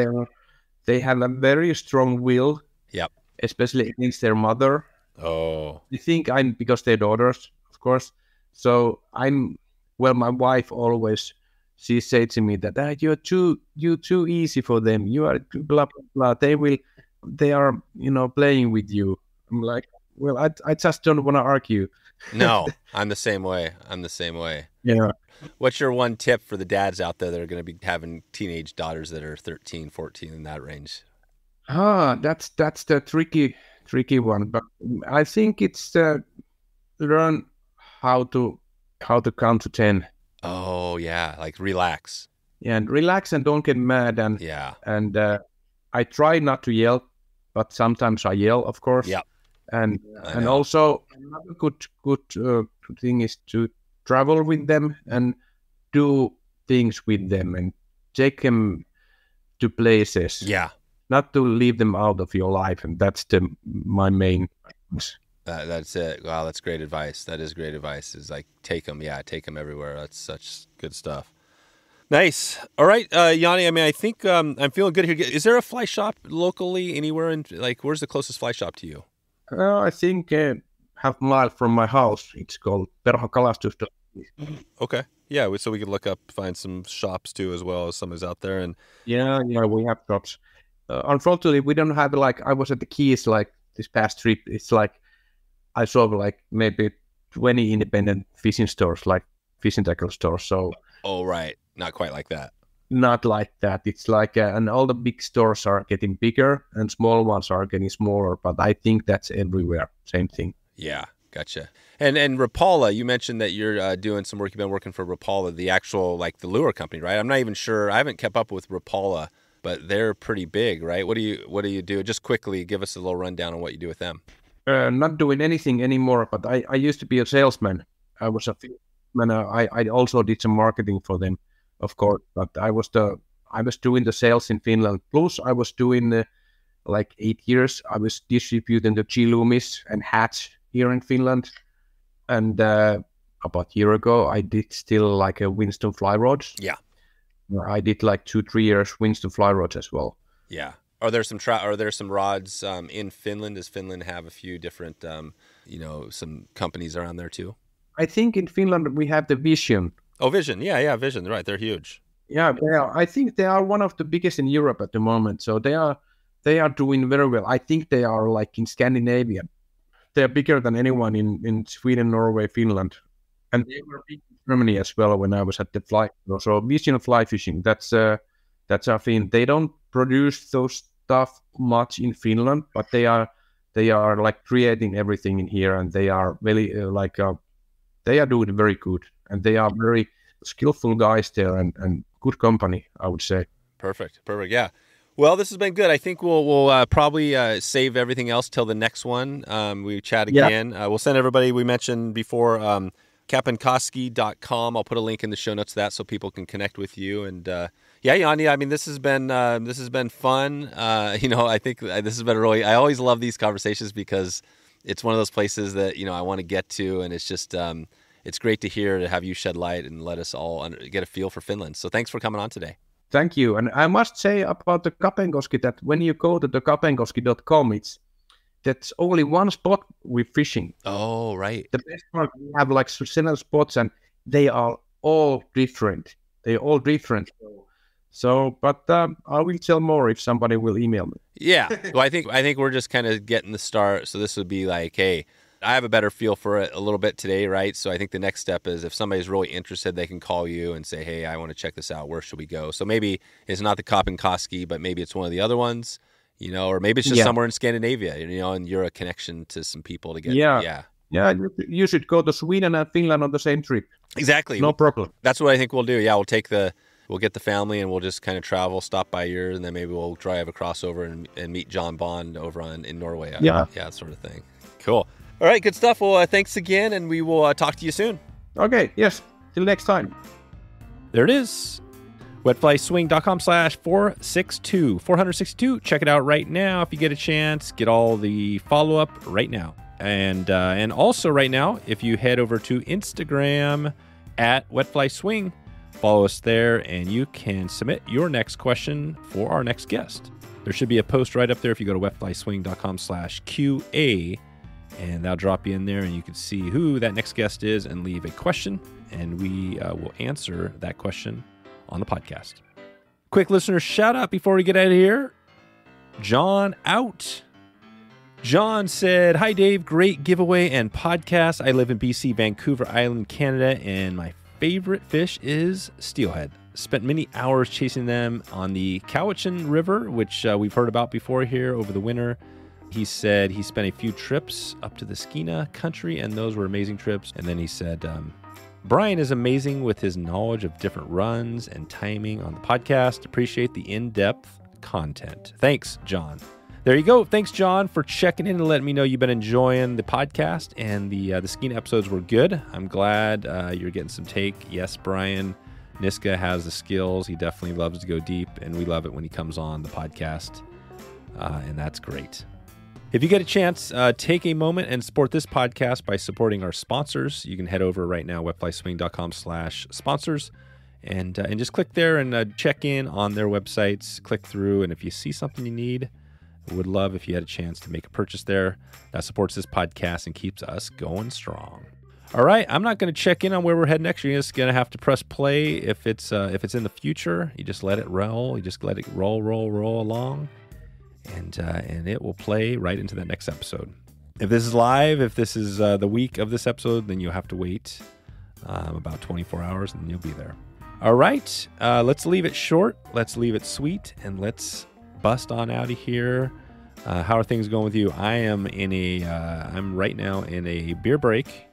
they have a very strong will. Yep. Especially against their mother. Oh. They think I'm, because they're daughters, of course. So I'm, well, my wife always, she said to me that you're too easy for them. You are blah, blah, blah. They are, you know, playing with you. I'm like, well, I just don't want to argue. No, I'm the same way. I'm the same way. Yeah. What's your one tip for the dads out there that are going to be having teenage daughters that are 13, 14 in that range? Ah, that's the tricky one. But I think it's learn how to count to 10. Oh yeah, like relax. Yeah, and relax and don't get mad and yeah. And I try not to yell, but sometimes I yell, of course. Yeah. And also another good thing is to travel with them and do things with them and take them to places. Yeah. Not to leave them out of your life, and that's my main. That's it. Wow, that's great advice. That is great advice. Is like take them everywhere. That's such good stuff. Nice. All right, Jani. I mean, I think I'm feeling good here. Is there a fly shop locally anywhere? In like, where's the closest fly shop to you? I think half mile from my house. It's called Perhokalastus. Okay. Yeah. So we can look up, find some shops too, as well as somebody's out there. And yeah, we have shops. Unfortunately, we don't have, like, I was at the Keys, like, this past trip. It's like, I saw, like, maybe 20 independent fishing stores, like, fishing tackle stores, so... Oh, right. Not quite like that. Not like that. It's like, and all the big stores are getting bigger, and small ones are getting smaller, but I think that's everywhere. Same thing. Yeah, gotcha. And Rapala, you mentioned that you're doing some work. You've been working for Rapala, the actual, like, the lure company, right? I'm not even sure. I haven't kept up with Rapala, but they're pretty big, right? What do you do? Just quickly give us a little rundown on what you do with them. Not doing anything anymore, but I used to be a salesman. I was a salesman. I also did some marketing for them, of course. But I was doing the sales in Finland. Plus, I was doing like 8 years. I was distributing the Chilumis and Hatch here in Finland. And about a year ago, I did still like a Winston fly rods. Yeah. I did like 2-3 years Winston fly rods as well. Yeah. Are there some rods in Finland? Does Finland have a few different, you know, some companies around there too? I think in Finland we have the Vision. Oh, Vision. Yeah, Vision. Right. They're huge. Yeah. They are. I think they are one of the biggest in Europe at the moment. So they are doing very well. I think they are like in Scandinavia. They're bigger than anyone in Sweden, Norway, Finland. And they were big in Germany as well when I was at the fly. So Vision fly fishing, that's our thing. They don't produce those stuff much in Finland, but they are like creating everything in here, and they are really they are doing very good, and they are very skillful guys there, and good company, I would say. Perfect. Yeah. Well, this has been good. I think we'll probably save everything else till the next one. We chat again. Yeah. We'll send everybody we mentioned before. Kapeenkoski.com. I'll put a link in the show notes to that so people can connect with you. And yeah, Jani, I mean, this has been fun. You know, I think this has been really. I always love these conversations because it's one of those places that, you know, I want to get to, and it's just it's great to hear, to have you shed light and let us all get a feel for Finland. So thanks for coming on today. Thank you. And I must say about the Kapeenkoski that when you go to the kapeenkoski.com, that's only one spot with fishing. Oh, right. The best part, we have like several spots, and they are all different. So, but I will tell more if somebody will email me. Yeah. Well, I think we're just kind of getting the start. So this would be like, hey, I have a better feel for it a little bit today, right? So I think the next step is if somebody's really interested, they can call you and say, hey, I want to check this out. Where should we go? So maybe it's not the Kapeenkoski, but maybe it's one of the other ones. You know, or maybe it's just somewhere in Scandinavia, you know, and you're a connection to some people to get. Yeah. You should go to Sweden and Finland on the same trip. Exactly. No problem. That's what I think we'll do. Yeah, we'll get the family, and we'll just kind of travel, stop by yours, and then maybe we'll drive across over and meet John Bond over in Norway. Yeah, that sort of thing. Cool. All right, good stuff. Well, thanks again, and we will talk to you soon. Okay. Yes. Till next time. There it is. wetflyswing.com/462. Check it out right now if you get a chance. Get all the follow-up right now. And also right now, if you head over to Instagram @wetflyswing, follow us there, and you can submit your next question for our next guest. There should be a post right up there if you go to wetflyswing.com/QA and that'll drop you in there, and you can see who that next guest is and leave a question, and we will answer that question on the podcast. Quick listener shout out before we get out of here. John out. John said, "Hi Dave, great giveaway and podcast. I live in BC, Vancouver Island, Canada, and my favorite fish is steelhead. Spent many hours chasing them on the Cowichan River, which we've heard about before here over the winter." He said he spent a few trips up to the Skeena country, and those were amazing trips. And then he said, "Brian is amazing with his knowledge of different runs and timing on the podcast. Appreciate the in-depth content." Thanks, John. There you go. Thanks, John, for checking in and letting me know you've been enjoying the podcast, and the Skeena episodes were good. I'm glad you're getting some take. Yes, Brian Niska has the skills. He definitely loves to go deep, and we love it when he comes on the podcast, and that's great. If you get a chance, take a moment and support this podcast by supporting our sponsors. You can head over right now, wetflyswing.com/sponsors, and just click there and check in on their websites, click through, and if you see something you need, would love if you had a chance to make a purchase there. That supports this podcast and keeps us going strong. All right, I'm not going to check in on where we're heading next. You're just going to have to press play if it's in the future. You just let it roll. You just let it roll along, and it will play right into the next episode. If this is live, if this is the week of this episode, then you'll have to wait about 24 hours, and you'll be there. All right, let's leave it short. Let's leave it sweet, and let's bust on out of here. How are things going with you? I am I'm right now in a beer break.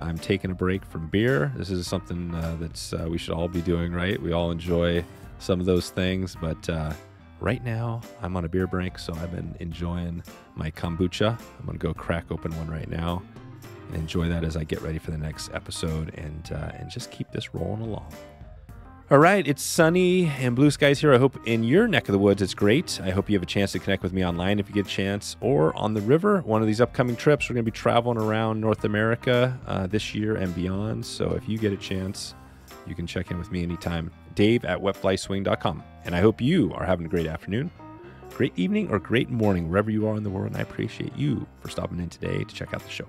I'm taking a break from beer. This is something that we should all be doing, right? We all enjoy some of those things, but right now I'm on a beer break, so I've been enjoying my kombucha. I'm going to go crack open one right now and enjoy that as I get ready for the next episode, and just keep this rolling along. All right, it's sunny and blue skies here. I hope in your neck of the woods it's great. I hope you have a chance to connect with me online if you get a chance, or on the river. One of these upcoming trips, we're going to be traveling around North America this year and beyond. So if you get a chance, you can check in with me anytime. Dave@wetflyswing.com. And I hope you are having a great afternoon, great evening, or great morning, wherever you are in the world. And I appreciate you for stopping in today to check out the show.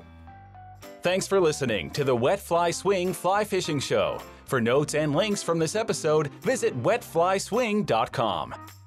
Thanks for listening to the Wet Fly Swing Fly Fishing Show. For notes and links from this episode, visit wetflyswing.com.